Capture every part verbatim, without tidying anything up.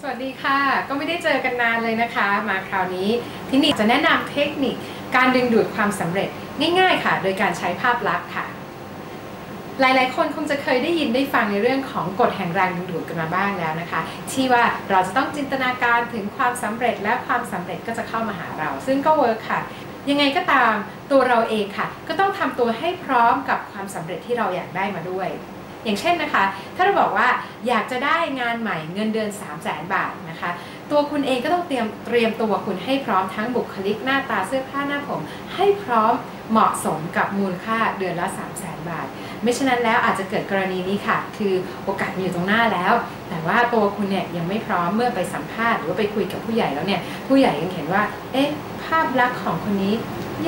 สวัสดีค่ะก็ไม่ได้เจอกันนานเลยนะคะมาคราวนี้ที่นี่จะแนะนำเทคนิคการดึงดูดความสำเร็จง่ายๆค่ะโดยการใช้ภาพลักษณ์ค่ะหลายๆคนคงจะเคยได้ยินได้ฟังในเรื่องของกฎแห่งแรงดึงดูดกันมาบ้างแล้วนะคะที่ว่าเราจะต้องจินตนาการถึงความสำเร็จและความสำเร็จก็จะเข้ามาหาเราซึ่งก็เวิร์คค่ะยังไงก็ตามตัวเราเองค่ะก็ต้องทำตัวให้พร้อมกับความสำเร็จที่เราอยากได้มาด้วยอย่างเช่นนะคะถ้าเราบอกว่าอยากจะได้งานใหม่เงินเดือน สามแสนบาทนะคะตัวคุณเองก็ต้องเตรียมเตรียมตัวคุณให้พร้อมทั้งบุคลิกหน้าตาเสื้อผ้าหน้าผมให้พร้อมเหมาะสมกับมูลค่าเดือนละ สามแสนบาทไม่ฉะนั้นแล้วอาจจะเกิดกรณีนี้ค่ะคือโอกาสมีอยู่ตรงหน้าแล้วแต่ว่าตัวคุณเนี่ยยังไม่พร้อมเมื่อไปสัมภาษณ์หรือว่าไปคุยกับผู้ใหญ่แล้วเนี่ยผู้ใหญ่ยังเห็นว่าเอ๊ะภาพลักษณ์ของคนนี้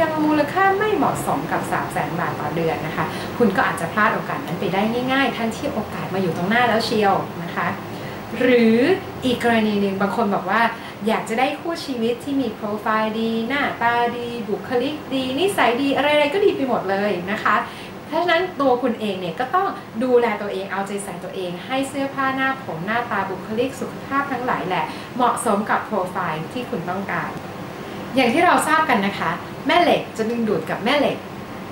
ยังมูลค่าไม่เหมาะสมกับ สามแสนบาทต่อเดือนนะคะคุณก็อาจจะพลาดโอกาสนั้นไปได้ง่ายๆทั้งที่โอกาสมาอยู่ตรงหน้าแล้วเชียวนะคะหรืออีกกรณีหนึ่งบางคนบอกว่าอยากจะได้คู่ชีวิตที่มีโปรไฟล์ดีหน้าตาดีบุคลิกดีนิสัยดีอะไรๆก็ดีไปหมดเลยนะคะเพราะฉะนั้นตัวคุณเองเนี่ยก็ต้องดูแลตัวเองเอาใจใส่ตัวเองให้เสื้อผ้าหน้าผมหน้าตาบุคลิกสุขภาพทั้งหลายแหละเหมาะสมกับโปรไฟล์ที่คุณต้องการอย่างที่เราทราบกันนะคะแม่เหล็กจะดึงดูดกับแม่เหล็ก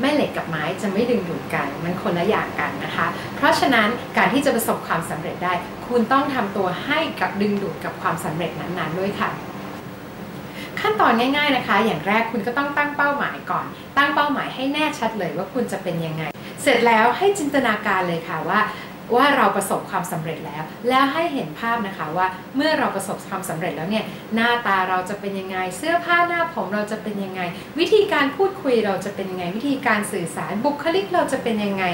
แม่เหล็กกับไม้จะไม่ดึงดูดกันมันคนละอย่างกันนะคะเพราะฉะนั้นการที่จะประสบความสำเร็จได้คุณต้องทำตัวให้กับดึงดูดกับความสำเร็จนั้นๆด้วยค่ะขั้นตอนง่ายๆนะคะอย่างแรกคุณก็ต้องตั้งเป้าหมายก่อนตั้งเป้าหมายให้แน่ชัดเลยว่าคุณจะเป็นยังไงเสร็จแล้วให้จินตนาการเลยค่ะว่าว่าเราประสบความสำเร็จแล้วแล้วให้เห็นภาพนะคะว่าเมื่อเราประสบความสำเร็จแล้วเนี่ยหน้าตาเราจะเป็นยังไงเสื้อผ้าหน้าผมเราจะเป็นยังไงวิธีการพูดคุยเราจะเป็นยังไงวิธีการสื่อสารบุคลิกเราจะเป็นยังไง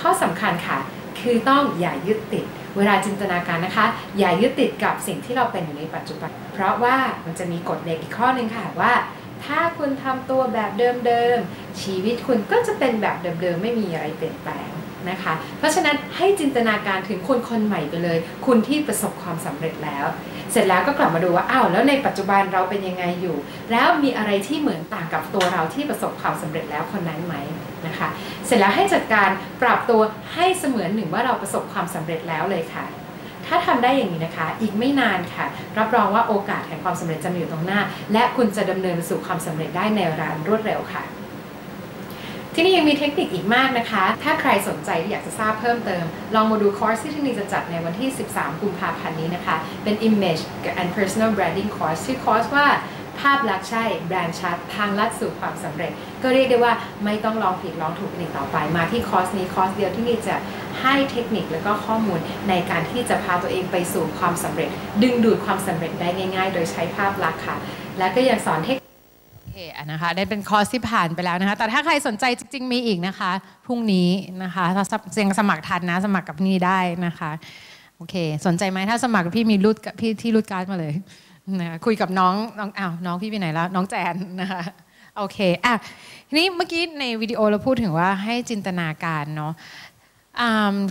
ข้อสำคัญค่ะคือต้องอย่ายึดติดเวลาจินตนาการนะคะอย่ายึดติดกับสิ่งที่เราเป็นอยู่ในปัจจุบันเพราะว่ามันจะมีกฎเหล็กอีกข้อหนึ่งค่ะว่าถ้าคุณทำตัวแบบเดิมๆชีวิตคุณก็จะเป็นแบบเดิมๆไม่มีอะไรเปลี่ยนแปลงนะคะเพราะฉะนั้นให้จินตนาการถึงคนคนใหม่ไปเลยคุณที่ประสบความสำเร็จแล้วเสร็จแล้วก็กลับมาดูว่าอ้าวแล้วในปัจจุบันเราเป็นยังไงอยู่แล้วมีอะไรที่เหมือนต่างกับตัวเราที่ประสบความสำเร็จแล้วคนนั้นไหมนะคะเสร็จแล้วให้จัดการปรับตัวให้เสมือนหนึ่งว่าเราประสบความสำเร็จแล้วเลยค่ะถ้าทำได้อย่างนี้นะคะอีกไม่นานค่ะรับรองว่าโอกาสแห่งความสำเร็จจะมีอยู่ตรงหน้าและคุณจะดำเนินสู่ความสำเร็จได้ในเวลารวดเร็วค่ะที่นี่ยังมีเทคนิคอีกมากนะคะถ้าใครสนใจอยากจะทราบเพิ่มเติมลองมาดูคอร์สที่ที่นี่จะจัดในวันที่สิบสามกุมภาพันธ์นี้นะคะเป็น Image and Personal Branding Course ชื่อคอร์สว่าภาพลักษณ์ใช่แบรนด์ชัดทางลัดสู่ความสำเร็จก็เรียกได้ว่าไม่ต้องลองผิดลองถูกอีกต่อไปมาที่คอร์สนี้คอร์สเดียวที่นี่จะให้เทคนิคและก็ข้อมูลในการที่จะพาตัวเองไปสู่ความสำเร็จดึงดูดความสำเร็จได้ง่ายๆโดยใช้ภาพลักษณ์ค่ะและก็ยังสอนเทคโอเคนะคะได้เป็นคอร์สที่ผ่านไปแล้วนะคะแต่ถ้าใครสนใจจริงๆมีอีกนะคะพรุ่งนี้นะคะถ้าสมัครทันนะสมัครกับพี่ได้นะคะโอเคสนใจไหมถ้าสมัครพี่มีรูดพี่ที่รูดการ์ดมาเลยนะคุยกับน้องน้องอ้าวน้องพี่ไปไหนแล้วน้องแจนนะคะโอเคอ่ะทีนี้เมื่อกี้ในวิดีโอเราพูดถึงว่าให้จินตนาการเนาะ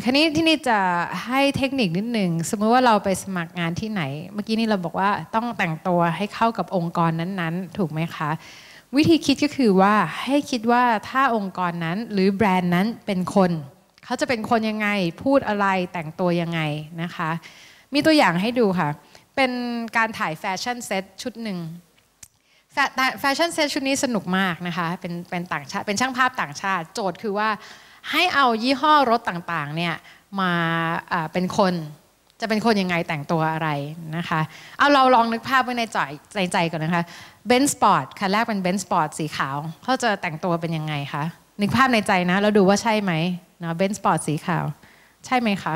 คราวนี้ที่นี่จะให้เทคนิคนิดหนึ่งสมมติว่าเราไปสมัครงานที่ไหนเมื่อกี้นี่เราบอกว่าต้องแต่งตัวให้เข้ากับองค์กรนั้นๆถูกไหมคะวิธีคิดก็คือว่าให้คิดว่าถ้าองค์กรนั้นหรือแบรนด์นั้นเป็นคนเขาจะเป็นคนยังไงพูดอะไรแต่งตัวยังไงนะคะมีตัวอย่างให้ดูค่ะเป็นการถ่ายแฟชั่นเซตชุดหนึ่งแฟชั่นเซตชุดนี้สนุกมากนะคะเป็นเป็นต่างชาติเป็นช่างภาพต่างชาติโจทย์คือว่าให้เอายี่ห้อรถต่างๆเนี่ยมาเป็นคนจะเป็นคนยังไงแต่งตัวอะไรนะคะเอาเราลองนึกภาพไว้ในใจใจใจก่อนนะคะเบนซ์สปอร์ตคันแรกเป็นเบนซ์สปอร์ตสีขาวเขาจะแต่งตัวเป็นยังไงคะนึกภาพในใจนะแล้วดูว่าใช่ไหมเนาะเบนซ์สปอร์ตสีขาวใช่ไหมคะ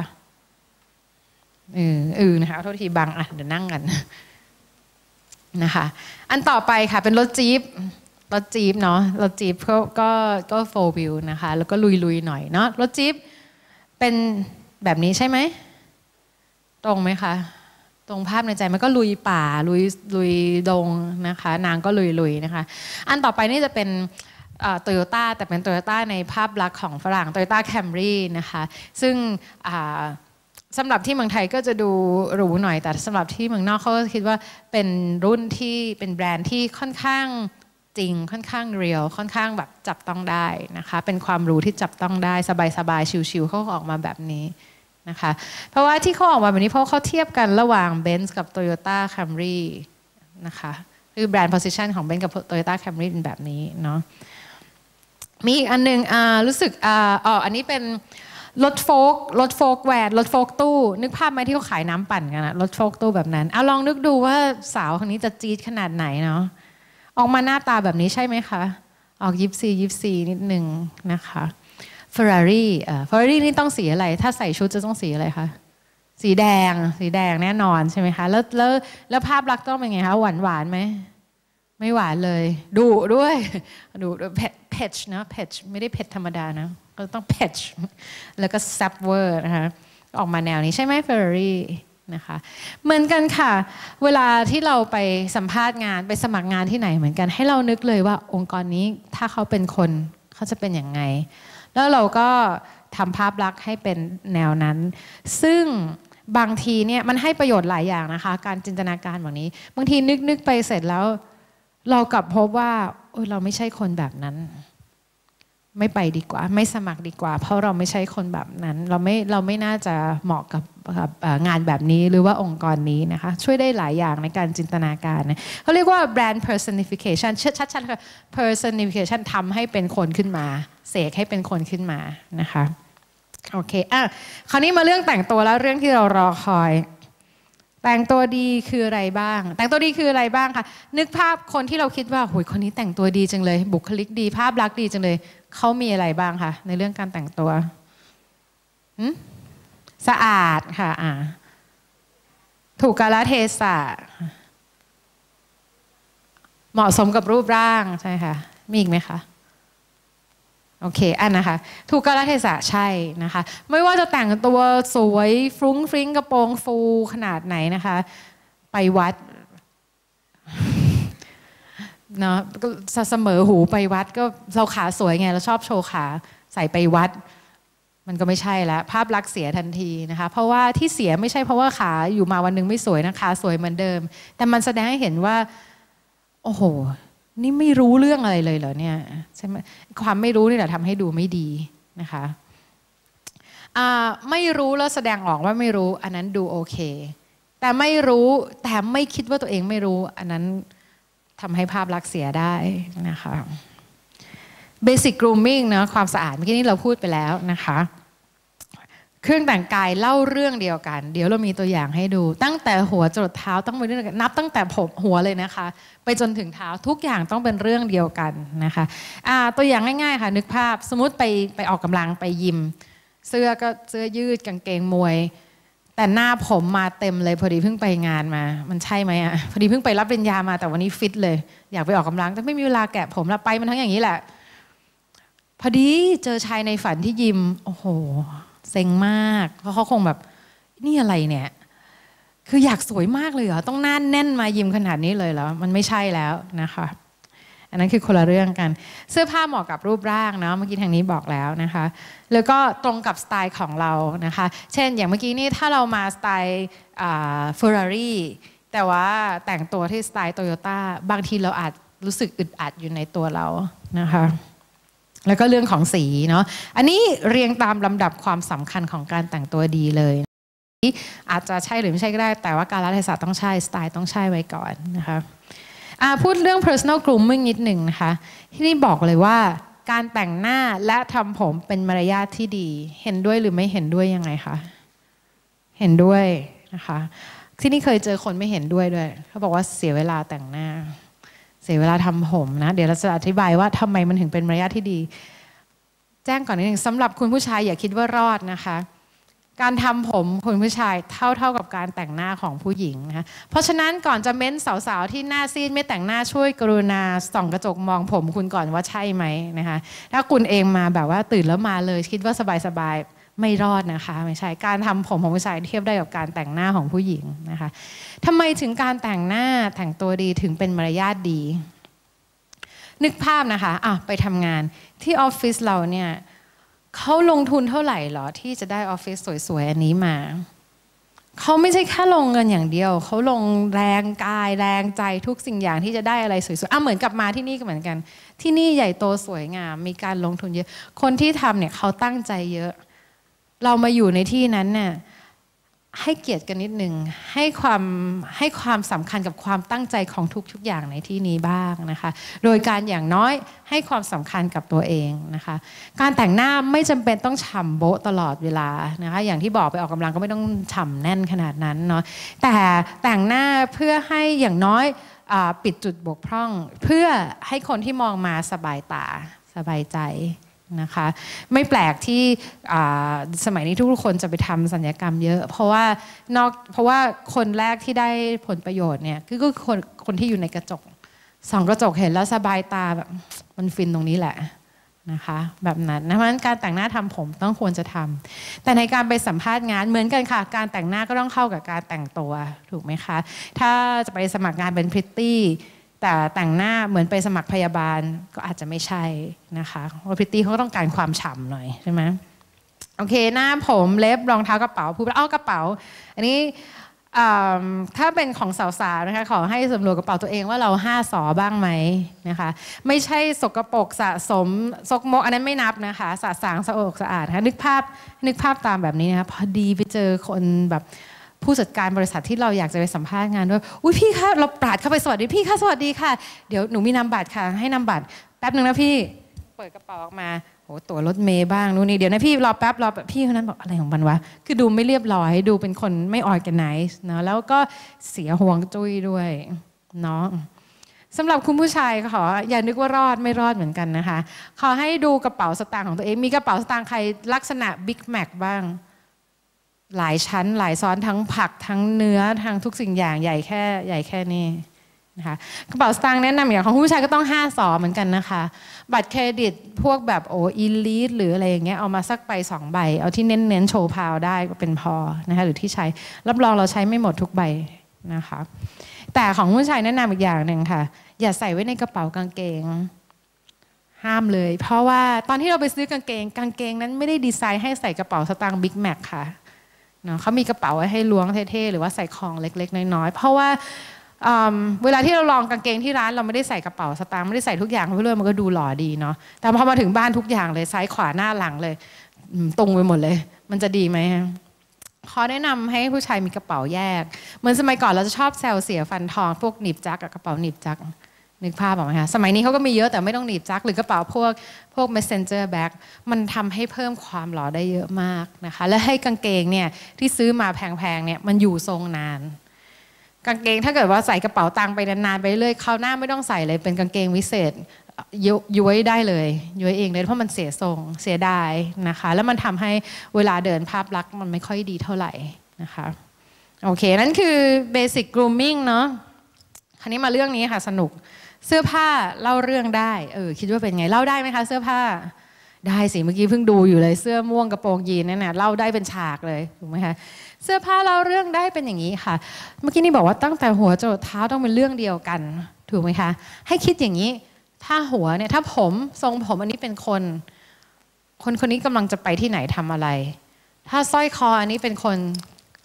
อืออือนะคะโทษทีบังอ่ะเดี๋ยวนั่งกันนะคะอันต่อไปค่ะเป็นรถจี๊ปรถจี๊ปเนาะรถจี๊ปก็ก็ก็โฟล์วิวนะคะแล้วก็ลุยๆหน่อยเนาะรถจี๊ปเป็นแบบนี้ใช่ไหมตรงไหมคะตรงภาพในใจมันก็ลุยป่าลุยลุยดงนะคะนางก็ลุยๆนะคะอันต่อไปนี่จะเป็นโตโยต้าแต่เป็นโตโยต้าในภาพลักษณ์ของฝรั่งโตโยต้าแคมรี่นะคะซึ่งสำหรับที่เมืองไทยก็จะดูหรูหน่อยแต่สำหรับที่เมืองนอกเขาคิดว่าเป็นรุ่นที่เป็นแบรนด์ที่ค่อนข้าง จริงค่อนข้างเรียลค่อนข้างแบบจับต้องได้นะคะเป็นความรู้ที่จับต้องได้สบายๆชิวๆเขาออกมาแบบนี้นะคะเพราะว่าที่เขาออกมาแบบนี้เพราะเขาเทียบกันระหว่าง Benz กับ Toyota Camry นะคะคือแบรนด์ position ของ Benz กับ Toyota Camry เป็นแบบนี้เนาะมีอีกอันนึงอ่ารู้สึกอ่าอ๋ออันนี้เป็นรถโฟล์ครถโฟล์คแวนรถโฟล์คตู้นึกภาพไหมที่เขาขายน้ำปั่นกันนะรถโฟล์คตู้แบบนั้นเอาลองนึกดูว่าสาวคนนี้จะจี๊ดขนาดไหนเนาะออกมาหน้าตาแบบนี้ใช่ไหมคะออกยิปซียิปซีนิดหนึ่งนะคะเฟอร์รารี่เอ่อเฟอร์รารี่นี่ต้องสีอะไรถ้าใส่ชุดจะต้องสีอะไรคะสีแดงสีแดงแน่นอนใช่ไหมคะแล้วแล้วแล้วภาพลักษณ์ต้องเป็นไงคะหวานหวานไหมไม่หวานเลยดุด้วยดุเพชนะเพชไม่ได้เผ็ดธรรมดานะก็ต้องเพชแล้วก็แซบเวอร์นะคะออกมาแนวนี้ใช่ไหมเฟอร์รารี่นะคะเหมือนกันค่ะเวลาที่เราไปสัมภาษณ์งานไปสมัครงานที่ไหนเหมือนกันให้เรานึกเลยว่าองค์กรนี้ถ้าเขาเป็นคนเขาจะเป็นอย่างไงแล้วเราก็ทำภาพลักษณ์ให้เป็นแนวนั้นซึ่งบางทีเนี่ยมันให้ประโยชน์หลายอย่างนะคะการจินตนาการแบบนี้บางทีนึกนึกไปเสร็จแล้วเรากลับพบว่าเราไม่ใช่คนแบบนั้นไม่ไปดีกว่าไม่สมัครดีกว่าเพราะเราไม่ใช่คนแบบนั้นเราไม่เราไม่น่าจะเหมาะกับงานแบบนี้หรือว่าองค์กรนี้นะคะช่วยได้หลายอย่างในการจินตนาการนะเขาเรียกว่า brand personification ชัดๆค่ะ personification ทำให้เป็นคนขึ้นมาเสกให้เป็นคนขึ้นมานะคะโอเคอ่ะคราวนี้มาเรื่องแต่งตัวแล้วเรื่องที่เรารอคอยแต่งตัวดีคืออะไรบ้างแต่งตัวดีคืออะไรบ้างคะนึกภาพคนที่เราคิดว่าโหยคนนี้แต่งตัวดีจังเลยบุคลิกดีภาพลักษณ์ดีจังเลยเขามีอะไรบ้างคะในเรื่องการแต่งตัวสะอาดค่ะอ่าถูกกาลเทศะเหมาะสมกับรูปร่างใช่ค่ะมีอีกไหมคะโอเคอันนะคะถูกกาลเทศะใช่นะคะไม่ว่าจะแต่งตัวสวยฟรุ้งฟริ้งกระโปรงฟูขนาดไหนนะคะไปวัดเนาะเสมอหูไปวัดก็เราขาสวยไงเราชอบโชว์ขาใส่ไปวัดมันก็ไม่ใช่แล้วภาพลักษณ์เสียทันทีนะคะเพราะว่าที่เสียไม่ใช่เพราะว่าขาอยู่มาวันนึงไม่สวยนะคะสวยเหมือนเดิมแต่มันแสดงให้เห็นว่าโอ้โหนี่ไม่รู้เรื่องอะไรเลยเหรอเนี่ยใช่ไหมความไม่รู้นี่แหละทำให้ดูไม่ดีนะคะไม่รู้แล้วแสดงออกว่าไม่รู้อันนั้นดูโอเคแต่ไม่รู้แต่ไม่คิดว่าตัวเองไม่รู้อันนั้นทำให้ภาพลักษณ์เสียได้นะคะเบสิกกรูมมิ่งนะความสะอาดเมื่อกี้นี้เราพูดไปแล้วนะคะเครื่องแต่งกายเล่าเรื่องเดียวกันเดี๋ยวเรามีตัวอย่างให้ดูตั้งแต่หัวจรดเท้าต้องเป็นเรื่องนับตั้งแต่ผมหัวเลยนะคะไปจนถึงเท้าทุกอย่างต้องเป็นเรื่องเดียวกันนะคะอ่าตัวอย่างง่ายๆค่ะนึกภาพสมมติไปไปออกกำลังไปยิมเสื้อก็เสื้อยืดกางเกงมวยแต่หน้าผมมาเต็มเลยพอดีเพิ่งไปงานมามันใช่ไหมอ่ะพอดีเพิ่งไปรับปริญญามาแต่วันนี้ฟิตเลยอยากไปออกกำลังแต่ไม่มีเวลาแกะผมละไปมันทั้งอย่างนี้แหละพอดีเจอชายในฝันที่ยิมโอ้โหเซ็งมากเพราะเขาคงแบบนี่อะไรเนี่ยคืออยากสวยมากเลยเหรอต้องหน้าแน่นมายิมขนาดนี้เลยเหรอมันไม่ใช่แล้วนะคะอันนั้นคือคนละเรื่องกันเสื้อผ้าเหมาะกับรูปร่างเนาะเมื่อกี้ทางนี้บอกแล้วนะคะแล้วก็ตรงกับสไตล์ของเรานะคะเช่นอย่างเมื่อกี้นี่ถ้าเรามาสไตล์เฟอร์รารี่แต่ว่าแต่งตัวที่สไตล์โตโยต้าบางทีเราอาจรู้สึกอึดอัดอยู่ในตัวเรานะคะแล้วก็เรื่องของสีเนาะอันนี้เรียงตามลำดับความสำคัญของการแต่งตัวดีเลยอาจจะใช่หรือไม่ใช่ก็ได้แต่ว่าการรัฐศาสตร์ต้องใช่สไตล์ต้องใช่ไว้ก่อนนะคะพูดเรื่อง personal grooming นิดหนึ่งนะคะที่นี่บอกเลยว่าการแต่งหน้าและทำผมเป็นมารยาทที่ดีเห็นด้วยหรือไม่เห็นด้วยยังไงคะเห็นด้วยนะคะที่นี่เคยเจอคนไม่เห็นด้วยด้วยเขาบอกว่าเสียเวลาแต่งหน้าเสียเวลาทำผมนะเดี๋ยวเราจะอธิบายว่าทำไมมันถึงเป็นมารยาทที่ดีแจ้งก่อนนิดหนึ่งสำหรับคุณผู้ชายอย่าคิดว่ารอดนะคะการทำผมคุณผู้ชายเท่าเท่ากับการแต่งหน้าของผู้หญิงนะเพราะฉะนั้นก่อนจะเม้นสาวๆที่หน้าซีดไม่แต่งหน้าช่วยกรุณาส่องกระจกมองผมคุณก่อนว่าใช่ไหมนะคะถ้าคุณเองมาแบบว่าตื่นแล้วมาเลยคิดว่าสบายๆไม่รอดนะคะไม่ใช่การทำผมของผู้ชายเทียบได้กับการแต่งหน้าของผู้หญิงนะคะทำไมถึงการแต่งหน้าแต่งตัวดีถึงเป็นมารยาทดีนึกภาพนะคะอ่ะไปทำงานที่ออฟฟิศเราเนี่ยเขาลงทุนเท่าไหร่หรอที่จะได้ออฟฟิศสวยๆอันนี้มา เขาไม่ใช่แค่ลงเงินอย่างเดียวเขาลงแรงกายแรงใจทุกสิ่งอย่างที่จะได้อะไรสวยๆอ่ะเหมือนกับมาที่นี่ก็เหมือนกันที่นี่ใหญ่โตสวยงามมีการลงทุนเยอะคนที่ทำเนี่ยเขาตั้งใจเยอะเรามาอยู่ในที่นั้นเนี่ยให้เกียรติกันนิดนึงให้ความให้ความสำคัญกับความตั้งใจของทุกๆอย่างในที่นี้บ้างนะคะโดยการอย่างน้อยให้ความสำคัญกับตัวเองนะคะการแต่งหน้าไม่จำเป็นต้องฉ่ำโบ๊ะตลอดเวลานะคะอย่างที่บอกไปออกกำลังก็ไม่ต้องฉ่ำแน่นขนาดนั้นเนาะแต่แต่งหน้าเพื่อให้อย่างน้อยปิดจุดบกพร่องเพื่อให้คนที่มองมาสบายตาสบายใจนะคะไม่แปลกที่สมัยนี้ทุกคนจะไปทำศัลยกรรมเยอะเพราะว่านอกเพราะว่าคนแรกที่ได้ผลประโยชน์เนี่ยก็คือคนคนที่อยู่ในกระจกสองกระจกเห็นแล้วสบายตาแบบมันฟินตรงนี้แหละนะคะแบบนั้นนะเพราะฉะนั้นการแต่งหน้าทำผมต้องควรจะทำแต่ในการไปสัมภาษณ์งานเหมือนกันค่ะการแต่งหน้าก็ต้องเข้ากับการแต่งตัวถูกไหมคะถ้าจะไปสมัครงานเป็นพริตตี้แต่แต่งหน้าเหมือนไปสมัครพยาบาลก็อาจจะไม่ใช่นะคะเพราะพริตตี้เขาก็ต้องการความฉ่ำหน่อยใช่ไหมโอเคหน้าผมเล็บรองเท้ากระเป๋าพูดอ้าวกระเป๋าอันนี้ถ้าเป็นของสาวๆนะคะขอให้สำรวจกระเป๋าตัวเองว่าเราห้าสอบ้างไหมนะคะไม่ใช่สกปรกสะสมซกมกอันนั้นไม่นับนะคะสะสางสะโอกสะอาดนะคะนึกภาพนึกภาพตามแบบนี้นะคะพอดีไปเจอคนแบบผู้จัดการบริษัทที่เราอยากจะไปสัมภาษณ์งานด้วยอุ้ยพี่คะเราปราดเข้าไปสวัสดีพี่คะสวัสดีค่ะเดี๋ยวหนูมีนามบัตรค่ะให้นามบัตรแป๊บนึงนะพี่เปิดกระเป๋าออกมาโหตั๋วรถเมย์บ้างนู่นนี่เดี๋ยวนะพี่รอแป๊บรอพี่คนนั้นบอกอะไรของมันวะคือดูไม่เรียบร้อยดูเป็นคนไม่ออร์แกไนซ์เนาะแล้วก็เสียห่วงจุ้ยด้วยเนาะสำหรับคุณผู้ชายขออย่านึกว่ารอดไม่รอดเหมือนกันนะคะขอให้ดูกระเป๋าสตางค์ของตัวเองมีกระเป๋าสตางค์ใครลักษณะบิ๊กแม็กบ้างหลายชั้นหลายซ้อนทั้งผักทั้งเนื้อทั้งทุกสิ่งอย่างใหญ่แค่ใหญ่แค่นี้นะคะกระเป๋าสตางค์แนะนำอย่างของผู้ชายก็ต้องห้าสอเหมือนกันนะคะบัตรเครดิตพวกแบบโออีลีทหรืออะไรอย่างเงี้ยเอามาสักไปสองใบเอาที่เน้นเน้นโชว์พาวได้ก็เป็นพอนะคะหรือที่ใช้รับรองเราใช้ไม่หมดทุกใบนะคะแต่ของผู้ชายแนะนำอีกอย่างหนึ่งค่ะอย่าใส่ไว้ในกระเป๋ากางเกงห้ามเลยเพราะว่าตอนที่เราไปซื้อกางเกงกางเกงนั้นไม่ได้ดีไซน์ให้ใส่กระเป๋าสตางค์บิ๊กแม็กค่ะเขามีกระเป๋าให้ล้วงเท่ๆหรือว่าใส่ของเล็กๆน้อยๆเพราะว่าเวลาที่เราลองกางเกงที่ร้านเราไม่ได้ใส่กระเป๋าสตางค์ไม่ได้ใส่ทุกอย่างเพื่อมันก็ดูหล่อดีเนาะแต่พอมาถึงบ้านทุกอย่างเลยซ้ายขวาหน้าหลังเลยตรงไปหมดเลยมันจะดีไหมขอแนะนำให้ผู้ชายมีกระเป๋าแยกเหมือนสมัยก่อนเราจะชอบแซวเสียฟันทองพวกหนีบจักกับกระเป๋าหนีบจักนึกภาพออกไหมคะสมัยนี้เขาก็มีเยอะแต่ไม่ต้องหนีบจักหรือกระเป๋าพวกพวก messenger bag มันทำให้เพิ่มความหล่อได้เยอะมากนะคะและให้กางเกงเนี่ยที่ซื้อมาแพงๆเนี่ยมันอยู่ทรงนานกางเกงถ้าเกิดว่าใส่กระเป๋าตังไปนานๆไปเรื่อยคราวหน้าไม่ต้องใส่เลยเป็นกางเกงวิเศษย้วยได้เลยย้วยเองเลยเพราะมันเสียทรงเสียดายนะคะแล้วมันทำให้เวลาเดินภาพลักษณ์มันไม่ค่อยดีเท่าไหร่นะคะโอเคนั่นคือเบสิก grooming เนาะคราวนี้มาเรื่องนี้ค่ะสนุกเสื้อผ้าเล่าเรื่องได้เออคิดว่าเป็นไงเล่าได้ไหมคะเสื้อผ้าได้สิเมื่อกี้เพิ่งดูอยู่เลยเสื้อม่วงกระโปรงยีนนั่นน่ะเล่าได้เป็นฉากเลยถูกไหมคะเสื้อผ้าเล่าเรื่องได้เป็นอย่างนี้ค่ะเมื่อกี้นี่บอกว่าตั้งแต่หัวจนเท้าต้องเป็นเรื่องเดียวกันถูกไหมคะให้คิดอย่างนี้ถ้าหัวเนี่ยถ้าผมทรงผมอันนี้เป็นคนคนคนนี้กำลังจะไปที่ไหนทำอะไรถ้าสร้อยคออันนี้เป็นคน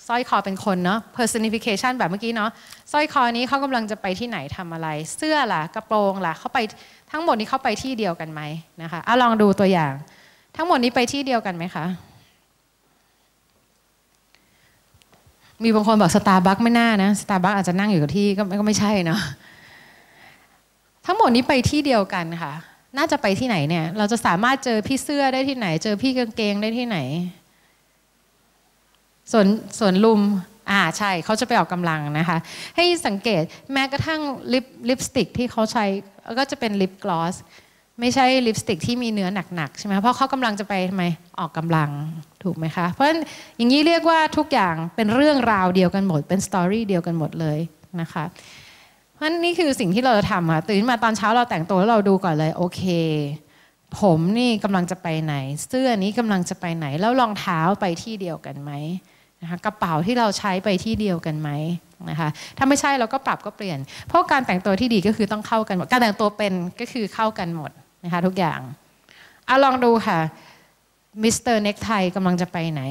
สร้อยคอเป็นคนเนาะ personification แบบเมื่อกี้เนาะสร้อยคอนี้เขากำลังจะไปที่ไหนทำอะไรเสื้อล่ะกระโปรงล่ะเขาไปทั้งหมดนี้เขาไปที่เดียวกันไหมนะคะเอาลองดูตัวอย่างทั้งหมดนี้ไปที่เดียวกันไหมคะมีบางคนบอกสตาร์บัคไม่น่านะสตาร์บัคอาจจะนั่งอยู่กับที่ก็ก็ไม่ใช่เนาะทั้งหมดนี้ไปที่เดียวกันค่ะน่าจะไปที่ไหนเนี่ยเราจะสามารถเจอพี่เสื้อได้ที่ไหนเจอพี่กางเกงได้ที่ไหนส่วนส่วนลุมอ่าใช่เขาจะไปออกกำลังนะคะให้สังเกตแม้กระทั่งลิปลิปสติกที่เขาใช้ก็จะเป็นลิปกลอสไม่ใช่ลิปสติกที่มีเนื้อหนักๆใช่ไหมเพราะเขากำลังจะไปทำไมออกกำลังถูกไหมคะเพราะฉะนั้นอย่างนี้เรียกว่าทุกอย่างเป็นเรื่องราวเดียวกันหมดเป็นสตอรี่เดียวกันหมดเลยนะคะเพราะฉะนั้นนี่คือสิ่งที่เราจะทำค่ะตื่นมาตอนเช้าเราแต่งตัวแล้วเราดูก่อนเลยโอเคผมนี่กำลังจะไปไหนเสื้อนี้กำลังจะไปไหนแล้วรองเท้าไปที่เดียวกันไหมนะคะกระเป๋าที่เราใช้ไปที่เดียวกันไหมนะคะถ้าไม่ใช่เราก็ปรับก็เปลี่ยนเพราะการแต่งตัวที่ดีก็คือต้องเข้ากันหมดการแต่งตัวเป็นก็คือเข้ากันหมดนะคะทุกอย่างเอาลองดูค่ะ มิสเตอร์เน็กไทกำลังจะไปไหน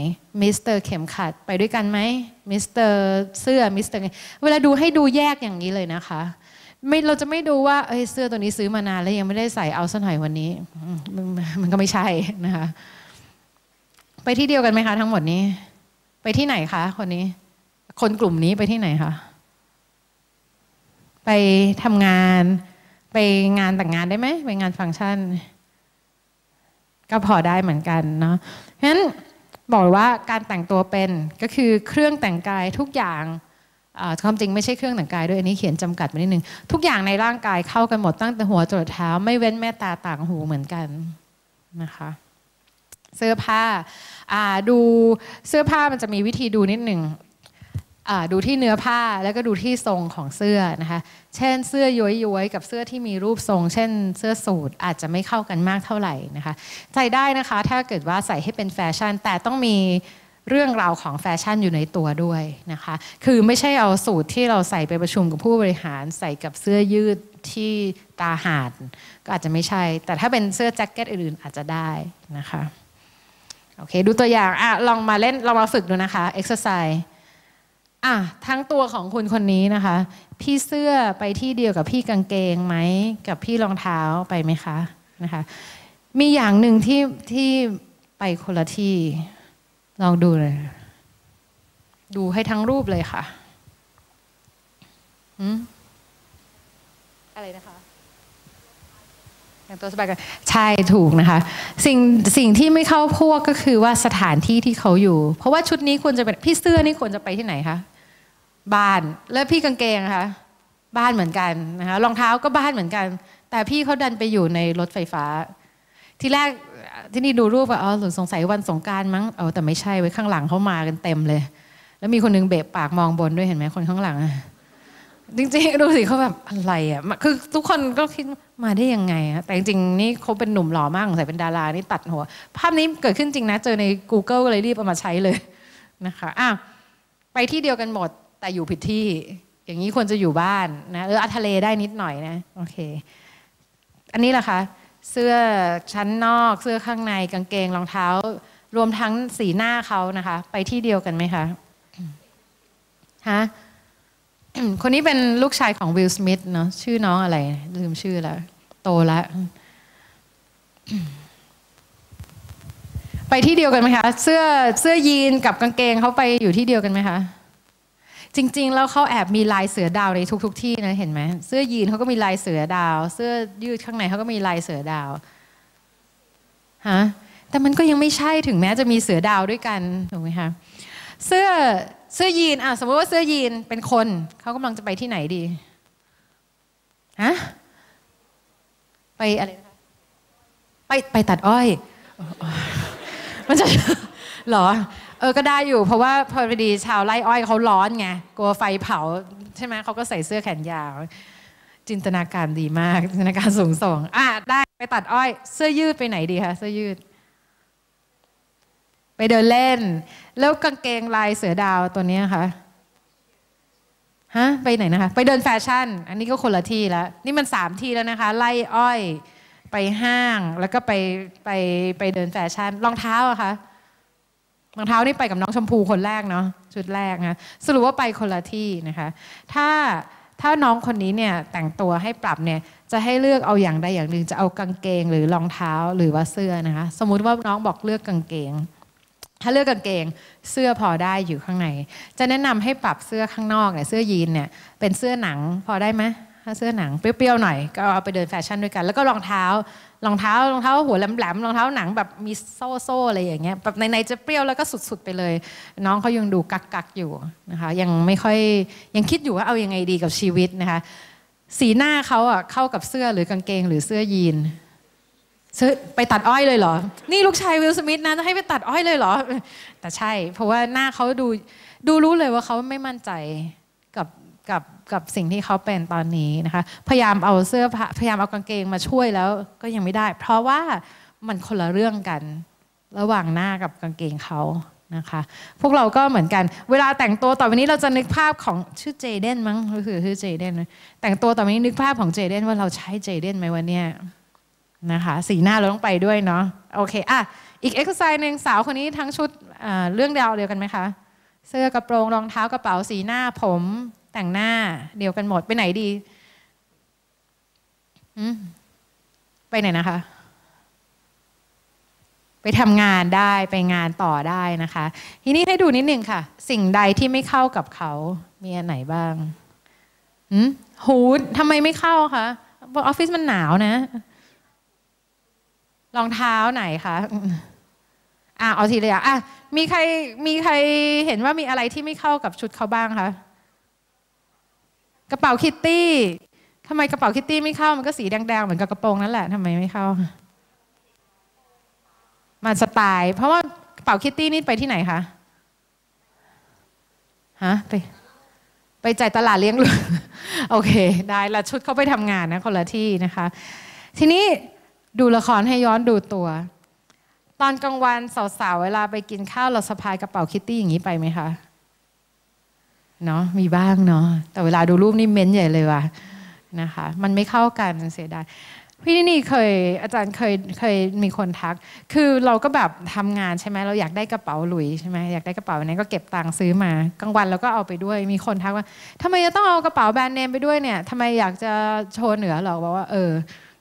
มิสเตอร์เข็มขัดไปด้วยกันไหมมิสเตอร์เสื้อมิสเตอร์เวลาดูให้ดูแยกอย่างนี้เลยนะคะไม่เราจะไม่ดูว่าเอ้ยเสื้อตัวนี้ซื้อมานานแล้วยังไม่ได้ใส่เอาซะหน่อยวันนี้มันก็ไม่ใช่นะคะไปที่เดียวกันไหมคะทั้งหมดนี้ไปที่ไหนคะคนนี้คนกลุ่มนี้ไปที่ไหนคะไปทำงานไปงานแต่งงานได้ไหมไปงานฟังก์ชันก็พอได้เหมือนกันเนาะฉะนั้นบอกว่าการแต่งตัวเป็นก็คือเครื่องแต่งกายทุกอย่างความจริงไม่ใช่เครื่องแต่งกายด้วยอันนี้เขียนจำกัดไปนิดนึงทุกอย่างในร่างกายเข้ากันหมดตั้งแต่หัวจรดเท้าไม่เว้นแม้ตาต่างหูเหมือนกันนะคะเสื้อผ้าดูเสื้อผ้ามันจะมีวิธีดูนิดหนึ่งดูที่เนื้อผ้าแล้วก็ดูที่ทรงของเสื้อนะคะเช่นเสื้อย้วยๆกับเสื้อที่มีรูปทรงเช่นเสื้อสูทอาจจะไม่เข้ากันมากเท่าไหร่นะคะใส่ได้นะคะถ้าเกิดว่าใส่ให้เป็นแฟชั่นแต่ต้องมีเรื่องราวของแฟชั่นอยู่ในตัวด้วยนะคะคือไม่ใช่เอาสูทที่เราใส่ไปประชุมกับผู้บริหารใส่กับเสื้อยืดที่ตาห่านก็อาจจะไม่ใช่แต่ถ้าเป็นเสื้อแจ็คเก็ตอื่นๆอาจจะได้นะคะโอเคดูตัวอย่างอ่ะลองมาเล่นลองมาฝึกดูนะคะ exerciseอ่ะทั้งตัวของคุณคนนี้นะคะพี่เสื้อไปที่เดียวกับพี่กางเกงไหมกับพี่รองเท้าไปไหมคะนะคะมีอย่างหนึ่งที่ที่ไปคนละที่ลองดูเลยดูให้ทั้งรูปเลยค่ะอืมอะไรนะคะแต่งตัวสบายกันใช่ถูกนะคะสิ่งสิ่งที่ไม่เข้าพวกก็คือว่าสถานที่ที่เขาอยู่เพราะว่าชุดนี้ควรจะเป็นพี่เสื้อนี่ควรจะไปที่ไหนคะบ้านแล้วพี่กางเกงนะคะบ้านเหมือนกันนะคะรองเท้าก็บ้านเหมือนกันแต่พี่เขาดันไปอยู่ในรถไฟฟ้าทีแรกที่นี่ดูรูปว่าอ๋อสงสัยวันสงกรานต์มั้งเอาแต่ไม่ใช่ไว้ข้างหลังเขามากันเต็มเลยแล้วมีคนนึงเบะปากมองบนด้วยเห็นไหมคนข้างหลังจริงๆดูสิเขาแบบอะไรอ่ะคือทุกคนก็คิดมาได้ยังไงอะแต่จริงๆนี่เขาเป็นหนุ่มหล่อมากใส่เป็นดารานี่ตัดหัวภาพนี้เกิดขึ้นจริงนะเจอใน Google ก็เลยรีบเอามาใช้เลยนะคะอ่ะไปที่เดียวกันหมดแต่อยู่ผิดที่อย่างนี้ควรจะอยู่บ้านนะเออทะเลได้นิดหน่อยนะโอเคอันนี้แหละค่ะเสื้อชั้นนอกเสื้อข้างในกางเกงรองเท้ารวมทั้งสีหน้าเขานะคะไปที่เดียวกันไหมคะฮะคนนี้เป็นลูกชายของวิล สมิธเนาะชื่อน้องอะไรลืมชื่อแล้วโตแล้วไปที่เดียวกันไหมคะเสื้อเสื้อยีนกับกางเกงเขาไปอยู่ที่เดียวกันไหมคะจริงๆแล้วเขาแอบมีลายเสือดาวในทุกๆที่นะเห็นไหมเสื้อยีนเขาก็มีลายเสือดาวเสื้อยืดข้างในเขาก็มีลายเสือดาวฮะแต่มันก็ยังไม่ใช่ถึงแม้จะมีเสือดาวด้วยกันถูกไหมคะเสื้อเสื้อยีนอ่ะสมมติว่าเสื้อยีนเป็นคนเขากำลังจะไปที่ไหนดีฮะไปอะไรนะไปไปตัดอ้อยมันจะหรอเออก็ได้อยู่เพราะว่าพอดีชาวไร่อ้อยเขาร้อนไงกลัวไฟเผาใช่ไหมเขาก็ใส่เสื้อแขนยาวจินตนาการดีมากจินตนาการสูงส่งอ่ะได้ไปตัดอ้อยเสื้อยืดไปไหนดีคะเสื้อยืดไปเดินเล่นแล้วกางเกงลายเสือดาวตัวนี้ค่ะฮะไปไหนนะคะไปเดินแฟชั่นอันนี้ก็คนละที่แล้วนี่มันสามที่แล้วนะคะไล่อ้อยไปห้างแล้วก็ไปไปไปเดินแฟชั่นรองเท้าอะค่ะรองเท้านี่ไปกับน้องชมพูคนแรกเนาะชุดแรกนะสรุปว่าไปคนละที่นะคะถ้าถ้าน้องคนนี้เนี่ยแต่งตัวให้ปรับเนี่ยจะให้เลือกเอาอย่างใดอย่างหนึ่งจะเอากางเกงหรือรองเท้าหรือว่าเสื้อนะคะสมมุติว่าน้องบอกเลือกกางเกงถ้าเลือกกางเกงเสื้อพอได้อยู่ข้างในจะแนะนำให้ปรับเสื้อข้างนอกเนี่ยเสื้อยีนเนี่ยเป็นเสื้อหนังพอได้ไหมถ้าเสื้อหนังเปรี้ยวๆหน่อยก็เอาไปเดินแฟชั่นด้วยกันแล้วก็รองเท้ารองเท้ารองเท้าหัวแหลมๆรองเท้าหนังแบบมีโซ่โซ่อะไรอย่างเงี้ยแบบในๆจะเปรี้ยวแล้วก็สุดๆไปเลยน้องเขายังดูกักกักอยู่นะคะยังไม่ค่อยยังคิดอยู่ว่าเอายังไงดีกับชีวิตนะคะสีหน้าเขาอ่ะเข้ากับเสื้อหรือกางเกงหรือเสื้อยีนไปตัดอ้อยเลยเหรอนี่ลูกชายวิล สมิธนะจะให้ไปตัดอ้อยเลยเหรอแต่ใช่เพราะว่าหน้าเขาดูดูรู้เลยว่าเขาไม่มั่นใจกับกับกับสิ่งที่เขาเป็นตอนนี้นะคะพยายามเอาเสื้อพยายามเอากางเกงมาช่วยแล้วก็ยังไม่ได้เพราะว่ามันคนละเรื่องกันระหว่างหน้ากับกางเกงเขานะคะพวกเราก็เหมือนกันเวลาแต่งตัวต่อไปนี้เราจะนึกภาพของชื่อเจเดนมั้งรู้สึกชื่อเจเดนแต่งตัวต่อไปนี้นึกภาพของเจเดนว่าเราใช้เจเดนไหมวันนี้นะคะสีหน้าเราต้องไปด้วยเนาะโอเคอ่ะ อีก เอ็กซ์ ไซส์ หนึ่งสาวคนนี้ทั้งชุดเรื่องเดียวเดียวกันไหมคะเสื้อกระโปรงรองเท้ากระเป๋าสีหน้าผมแต่งหน้าเดียวกันหมดไปไหนดีไปไหนนะคะไปทำงานได้ไปงานต่อได้นะคะทีนี้ให้ดูนิดหนึ่งค่ะสิ่งใดที่ไม่เข้ากับเขามีอันไหนบ้างฮูดทำไมไม่เข้าคะออฟฟิศมันหนาวนะรองเท้าไหนคะอ่ะเอาทีเลยอ่ะมีใครมีใครเห็นว่ามีอะไรที่ไม่เข้ากับชุดเขาบ้างคะกระเป๋าคิตตี้ทำไมกระเป๋าคิตตี้ไม่เข้ามันก็สีแดงๆเหมือนกับกระโปรงนั่นแหละทำไมไม่เข้ามันสไตล์เพราะว่ากระเป๋าคิตตี้นี่ไปที่ไหนคะฮะไปไปจ่ายตลาดเลี้ยงลูกโอเคได้ละชุดเขาไปทำงานนะคนละที่นะคะทีนี้ดูละครให้ย้อนดูตัวตอนกลางวันสาวๆเวลาไปกินข้าวเราสะพายกระเป๋าคิตตี้อย่างนี้ไปไหมคะเนาะมีบ้างเนาะแต่เวลาดูรูปนี่เม้นใหญ่เลยว่ะนะคะมันไม่เข้ากันเสียดายพี่นี่เคยอาจารย์เคยเคยมีคนทักคือเราก็แบบทำงานใช่ไหมเราอยากได้กระเป๋าหลุยส์ใช่ไหมอยากได้กระเป๋านั้นก็เก็บตังค์ซื้อมากลางวันเราก็เอาไปด้วยมีคนทักว่าทำไมจะต้องเอากระเป๋าแบรนด์เนมไปด้วยเนี่ยทำไมอยากจะโชว์เหนือหรอกบอกว่าเออ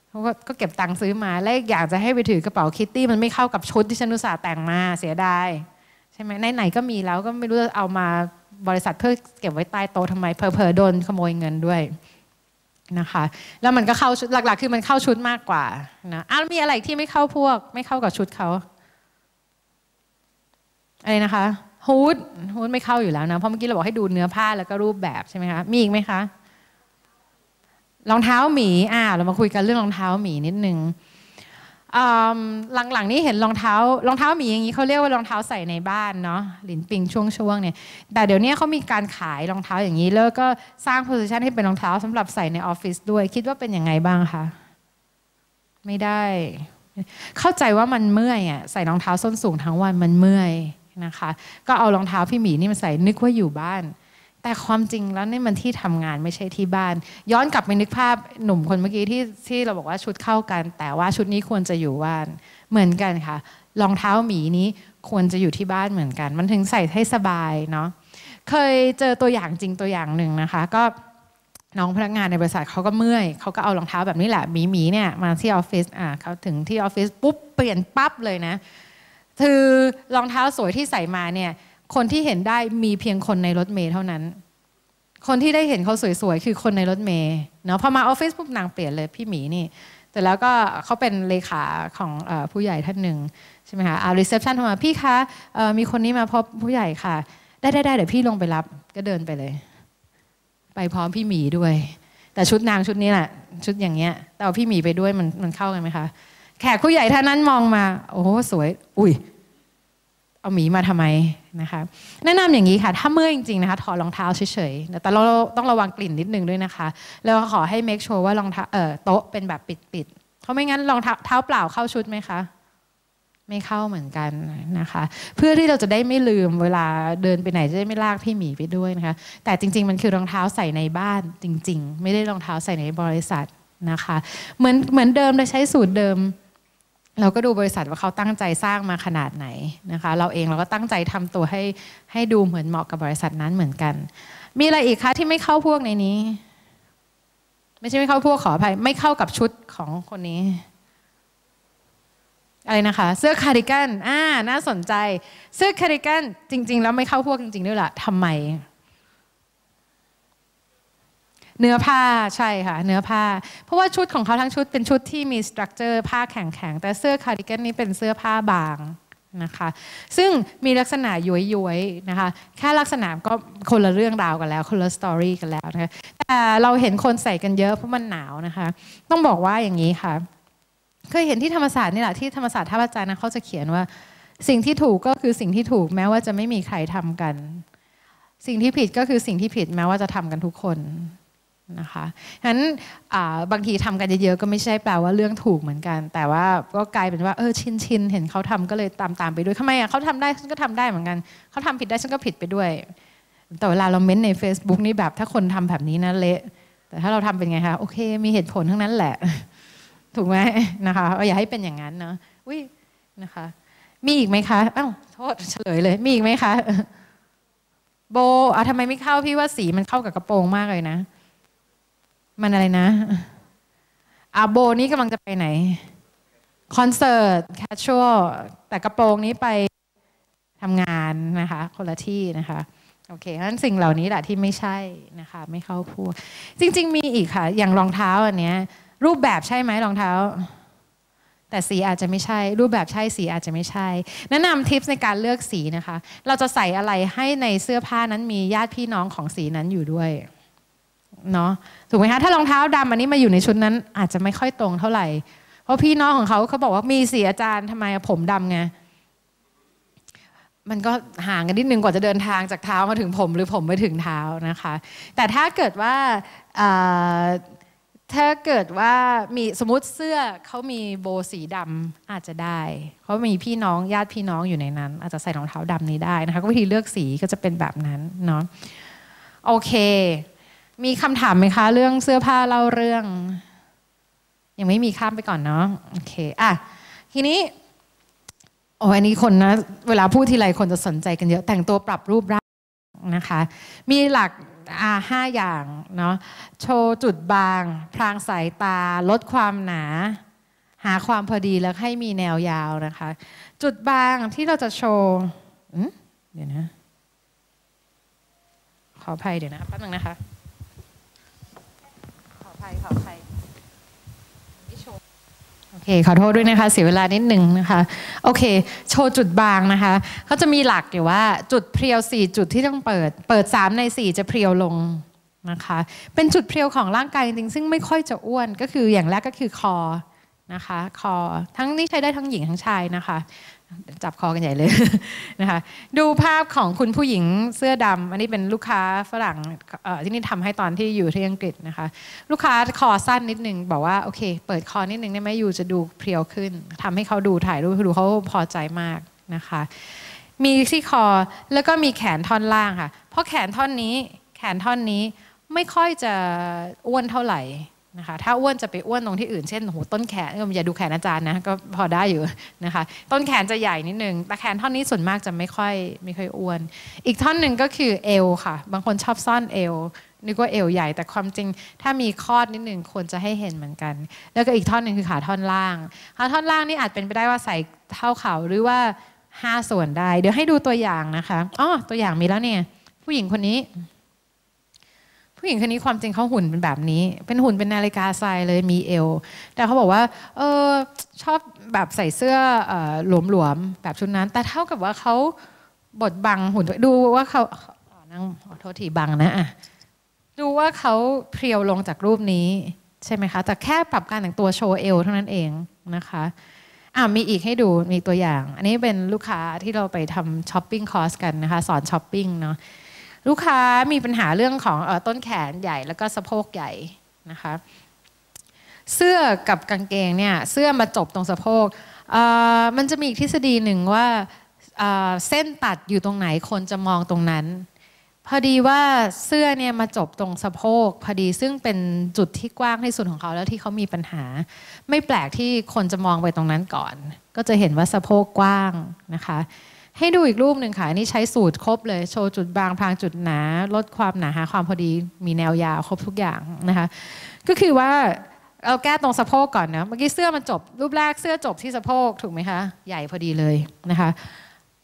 เขาก็เก็บตังค์ซื้อมาแล้วอยากจะให้ไปถือกระเป๋าคิตตี้มันไม่เข้ากับชุดที่ฉันอุตส่าห์แต่งมาเสียดายใช่ไหมในไหนก็มีแล้วก็ไม่รู้จะเอามาบริษัทเพื่อเก็บไว้ใต้โต๊ะทำไมเพอเพอโดนขโมยเงินด้วยนะคะแล้วมันก็เข้าชุดหลักๆคือมันเข้าชุดมากกว่านะอ้าวมีอะไรที่ไม่เข้าพวกไม่เข้ากับชุดเขาอะไรนะคะฮูดฮูดไม่เข้าอยู่แล้วนะเพราะเมื่อกี้เราบอกให้ดูเนื้อผ้าแล้วก็รูปแบบใช่ไหมคะมีอีกไหมคะรองเท้าหมีอ่าเรามาคุยกันเรื่องรองเท้าหมีนิดนึงหลังๆนี้เห็นรองเท้ารองเท้าหมีอย่างนี้เขาเรียกว่ารองเท้าใส่ในบ้านเนาะหลินปิงช่วงๆเนี่ยแต่เดี๋ยวนี้เขามีการขายรองเท้าอย่างนี้แล้วก็สร้างโพสิชันให้เป็นรองเท้าสำหรับใส่ในออฟฟิศด้วยคิดว่าเป็นยังไงบ้างคะไม่ได้เข้าใจว่ามันเมื่อยอ่ะใส่รองเท้าส้นสูงทั้งวันมันเมื่อยนะคะก็เอารองเท้าพี่หมีนี่มาใส่นึกว่าอยู่บ้านแต่ความจริงแล้วนี่มันที่ทำงานไม่ใช่ที่บ้านย้อนกลับไปนึกภาพหนุ่มคนเมื่อกี้ที่ที่เราบอกว่าชุดเข้ากันแต่ว่าชุดนี้ควรจะอยู่บ้านเหมือนกันค่ะรองเท้าหมีนี้ควรจะอยู่ที่บ้านเหมือนกันมันถึงใส่ให้สบายเนาะเคยเจอตัวอย่างจริงตัวอย่างหนึ่งนะคะก็น้องพนักงานในบริษัทเขาก็เมื่อยเขาก็เอารองเท้าแบบนี้แหละหมีหมีเนี่ยมาที่ออฟฟิศอ่ะเขาถึงที่ออฟฟิศปุ๊บเปลี่ยนปั๊บเลยนะคือรองเท้าสวยที่ใส่มาเนี่ยคนที่เห็นได้มีเพียงคนในรถเมล์เท่านั้นคนที่ได้เห็นเขาสวยๆคือคนในรถเมล์เนาะพอมาออฟฟิศปุ๊บนางเปลี่ยนเลยพี่หมีนี่แต่แล้วก็เขาเป็นเลขาของผู้ใหญ่ท่านหนึ่งใช่ไหมคะอารีเซพชันโทรมาพี่คะมีคนนี้มาพบผู้ใหญ่ค่ะได้ได้เดี๋ยวพี่ลงไปรับก็เดินไปเลยไปพร้อมพี่หมีด้วยแต่ชุดนางชุดนี้แหละชุดอย่างเงี้ยแต่เอาพี่หมีไปด้วยมันมันเข้ากันไหมคะแขกผู้ใหญ่ท่านนั้นมองมาโอ้สวยอุ้ยเอาหมีมาทำไมนะคะแนะนำอย่างนี้ค่ะถ้าเมื่อยจริงๆนะคะถอดรองเท้าเฉยๆแต่เราต้องระวังกลิ่นนิดนึงด้วยนะคะแล้วขอให้ make sure ว่ารองเท้าเอ่อโต๊ะเป็นแบบปิดๆเพราะไม่งั้นรองเท้าเปล่าเข้าชุดไหมคะไม่เข้าเหมือนกันนะคะเพื่อที่เราจะได้ไม่ลืมเวลาเดินไปไหนจะได้ไม่ลากพี่หมีไปด้วยนะคะแต่จริงๆมันคือรองเท้าใส่ในบ้านจริงๆไม่ได้รองเท้าใส่ในบริษัทนะคะเหมือนเหมือนเดิมเราใช้สูตรเดิมเราก็ดูบริษัทว่าเขาตั้งใจสร้างมาขนาดไหนนะคะเราเองเราก็ตั้งใจทำตัวให้ให้ดูเหมือนเหมาะกับบริษัทนั้นเหมือนกันมีอะไรอีกคะที่ไม่เข้าพวกในนี้ไม่ใช่ไม่เข้าพวกขออภัยไม่เข้ากับชุดของคนนี้อะไรนะคะเสื้อคาร์ดิแกนอ่าน่าสนใจเสื้อคาร์ดิแกนจริงๆแล้วไม่เข้าพวกจริงๆด้วยล่ะทำไมเนื้อผ้าใช่ค่ะเนื้อผ้าเพราะว่าชุดของเขาทั้งชุดเป็นชุดที่มีสตรัคเจอร์ผ้าแข็งๆแต่เสื้อคาร์ดิแกนนี้เป็นเสื้อผ้าบางนะคะซึ่งมีลักษณะย้วยๆนะคะแค่ลักษณะก็คนละเรื่องราวกันแล้วคนละสตอรี่กันแล้วนะคะแต่เราเห็นคนใส่กันเยอะเพราะมันหนาวนะคะต้องบอกว่าอย่างนี้ค่ะเคยเห็นที่ธรรมศาสตร์นี่แหละที่ธรรมศาสตร์ท่าพระจันทร์นะเขาจะเขียนว่าสิ่งที่ถูกก็คือสิ่งที่ถูกแม้ว่าจะไม่มีใครทำกันสิ่งที่ผิดก็คือสิ่งที่ผิดแม้ว่าจะทำกันทุกคนนะคะฉะนั้นบางทีทำกันเยอะๆก็ไม่ใช่แปลว่าเรื่องถูกเหมือนกันแต่ว่าก็กลายเป็นว่าเออชินชินเห็นเขาทำก็เลยตามตามไปด้วยทำไมอ่ะเขาทำได้ฉันก็ทำได้เหมือนกันเขาทำผิดได้ฉันก็ผิดไปด้วยแต่เวลาเราเม้นใน เฟซบุ๊ก นี่แบบถ้าคนทำแบบนี้นะเละแต่ถ้าเราทำเป็นไงคะโอเคมีเหตุผลทั้งนั้นแหละถูกไหมนะคะอย่าให้เป็นอย่างนั้นเนาะอุ้ยนะคะ มีอีกไหมคะอ้าวโทษเฉลยเลยมีอีกไหมคะโบอ่ะทำไมไม่เข้าพี่ว่าสีมันเข้ากับกระโปรงมากเลยนะมันอะไรนะอ่ะโบนี้กำลังจะไปไหนคอนเสิร์ตแคชชวลแต่กระโปรงนี้ไปทำงานนะคะคนละที่นะคะโอเคงั้นสิ่งเหล่านี้แหละที่ไม่ใช่นะคะไม่เข้าพวกจริงๆมีอีกค่ะอย่างรองเท้าอันเนี้ยรูปแบบใช่ไหมรองเท้าแต่สีอาจจะไม่ใช่รูปแบบใช่สีอาจจะไม่ใช่แนะนำทิปในการเลือกสีนะคะเราจะใส่อะไรให้ในเสื้อผ้านั้นมีญาติพี่น้องของสีนั้นอยู่ด้วยเนาะถูกไหมคะถ้ารองเท้าดำอันนี้มาอยู่ในชุดนั้นอาจจะไม่ค่อยตรงเท่าไหร่เพราะพี่น้องของเขาเขาบอกว่ามีสีอาจารย์ทำไมผมดำไงมันก็ห่างกันนิดนึงกว่าจะเดินทางจากเท้ามาถึงผมหรือผมไปถึงเท้านะคะแต่ถ้าเกิดว่าถ้าเกิดว่ามีสมมติเสื้อเขามีโบสีดำอาจจะได้เพราะมีพี่น้องญาติพี่น้องอยู่ในนั้นอาจจะใส่รองเท้าดำนี้ได้นะคะก็วิธีเลือกสีก็จะเป็นแบบนั้นเนาะโอเคมีคำถามไหมคะเรื่องเสื้อผ้าเล่าเรื่องยังไม่มีข้ามไปก่อนเนาะโอเคอ่ะทีนี้โอ้อันนี้คนนะเวลาพูดทีไรคนจะสนใจกันเยอะแต่งตัวปรับรูปร่างนะคะมีหลักห้าอย่างเนาะโชว์จุดบางพรางสายตาลดความหนาหาความพอดีแล้วให้มีแนวยาวนะคะจุดบางที่เราจะโชว์เดี๋ยวนะขออภัยเดี๋ยวนะแป๊บนึงนะคะขออภัยขออภัยโอเคขอโทษด้วยนะคะเสียเวลานิดหนึ่งนะคะโอเคโชว์จุดบางนะคะเขาจะมีหลักอยู่ว่าจุดเพรียวสี่จุดที่ต้องเปิดเปิดสามในสี่จะเพรียวลงนะคะเป็นจุดเพรียวของร่างกายจริงๆซึ่งไม่ค่อยจะอ้วนก็คืออย่างแรกก็คือคอนะคะคอทั้งนี้ใช้ได้ทั้งหญิงทั้งชายนะคะจับคอกันใหญ่เลยนะคะดูภาพของคุณผู้หญิงเสื้อดำอันนี้เป็นลูกค้าฝรั่งที่นี่ทำให้ตอนที่อยู่ที่อังกฤษนะคะลูกค้าคอสั้นนิดนึงบอกว่าโอเคเปิดคอนิดนึงได้ไหมอยู่จะดูเพรียวขึ้นทำให้เขาดูถ่ายรูปดูเขาพอใจมากนะคะมีที่คอแล้วก็มีแขนท่อนล่างค่ะเพราะแขนท่อนนี้แขนท่อนนี้ไม่ค่อยจะอ้วนเท่าไหร่นะคะถ้าอ้วนจะไปอ้วนตรงที่อื่นเช่นโอ้โหต้นแขนอย่าดูแขนอาจารย์นะก็พอได้อยู่นะคะต้นแขนจะใหญ่นิดนึงแต่แขนท่อนนี้ส่วนมากจะไม่ค่อยไม่ค่อยอ้วนอีกท่อนหนึ่งก็คือเอวค่ะบางคนชอบซ่อนเอวนึกว่าเอวใหญ่แต่ความจริงถ้ามีคอดนิดนึงควรจะให้เห็นเหมือนกันแล้วก็อีกท่อนหนึ่งคือขาท่อนล่างขาท่อนล่างนี่อาจเป็นไปได้ว่าใส่เท่าเข่าหรือว่าห้าส่วนได้เดี๋ยวให้ดูตัวอย่างนะคะอ๋อตัวอย่างมีแล้วเนี่ยผู้หญิงคนนี้ผู้หญิงคนนี้ความจริงเขาหุ่นเป็นแบบนี้เป็นหุ่นเป็นนาฬิกาทรายเลยมีเอวแต่เขาบอกว่าเออชอบแบบใส่เสื้อหลวมๆแบบชุดนั้นแต่เท่ากับว่าเขาบดบังหุ่นดูว่าเขานั่งขอโทษทีบังนะอ่ะดูว่าเขาเพรียวลงจากรูปนี้ใช่ไหมคะแต่แค่ปรับการแต่งตัวโชว์เอวเท่านั้นเองนะคะอ่ะมีอีกให้ดูมีตัวอย่างอันนี้เป็นลูกค้าที่เราไปทำช้อปปิ้งคอร์สกันนะคะสอนช้อปปิ้งเนาะลูกค้ามีปัญหาเรื่องของเอ่อต้นแขนใหญ่แล้วก็สะโพกใหญ่นะคะเสื้อกับกางเกงเนี่ยเสื้อมาจบตรงสะโพกเอ่อมันจะมีอีกทฤษฎีหนึ่งว่าเอ่อเส้นตัดอยู่ตรงไหนคนจะมองตรงนั้นพอดีว่าเสื้อเนี่ยมาจบตรงสะโพกพอดีซึ่งเป็นจุดที่กว้างที่สุดของเขาแล้วที่เขามีปัญหาไม่แปลกที่คนจะมองไปตรงนั้นก่อนก็จะเห็นว่าสะโพกกว้างนะคะให้ดูอีกรูปหนึ่งค่ะนี่ใช้สูตรครบเลยโชว์จุดบางพรางจุดหนาลดความหนาหาความพอดีมีแนวยาวครบทุกอย่างนะคะก็คือว่าเอาแก้ตรงสะโพกก่อนนะเมื่อกี้เสื้อมันจบรูปแรกเสื้อจบที่สะโพกถูกไหมคะใหญ่พอดีเลยนะคะ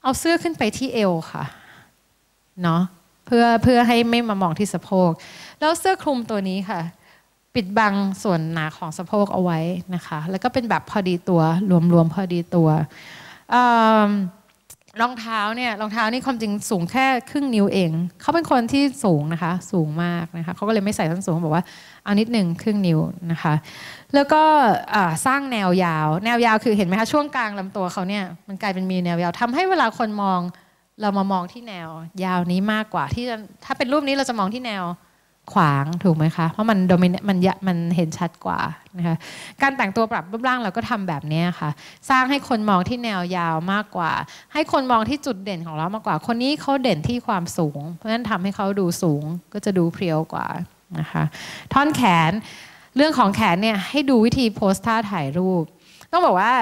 เอาเสื้อขึ้นไปที่เอวค่ะเนาะเพื่อเพื่อให้ไม่มามองที่สะโพกแล้วเสื้อคลุมตัวนี้ค่ะปิดบังส่วนหนาของสะโพกเอาไว้นะคะแล้วก็เป็นแบบพอดีตัวรวมๆพอดีตัวรองเท้าเนี่ยรองเท้านี่ความจริงสูงแค่ครึ่งนิ้วเองเขาเป็นคนที่สูงนะคะสูงมากนะคะเขาก็เลยไม่ใส่ส้นสูงบอกว่าเอานิดหนึ่งครึ่งนิ้วนะคะแล้วก็สร้างแนวยาวแนวยาวคือเห็นไหมคะช่วงกลางลำตัวเขาเนี่ยมันกลายเป็นมีแนวยาวทำให้เวลาคนมองเรามามองที่แนวยาวนี้มากกว่าที่ถ้าเป็นรูปนี้เราจะมองที่แนวขวางถูกไหมคะเพราะมันโดมิเนตมันมันเห็นชัดกว่านะคะการแต่งตัวปรับรูปร่างเราก็ทำแบบนี้ค่ะสร้างให้คนมองที่แนวยาวมากกว่าให้คนมองที่จุดเด่นของเรามากกว่าคนนี้เขาเด่นที่ความสูงเพราะฉะนั้นทำให้เขาดูสูงก็จะดูเพรียวกว่านะคะท่อนแขนเรื่องของแขนเนี่ยให้ดูวิธีโพสท่าถ่ายรูป ต้องบอกว่า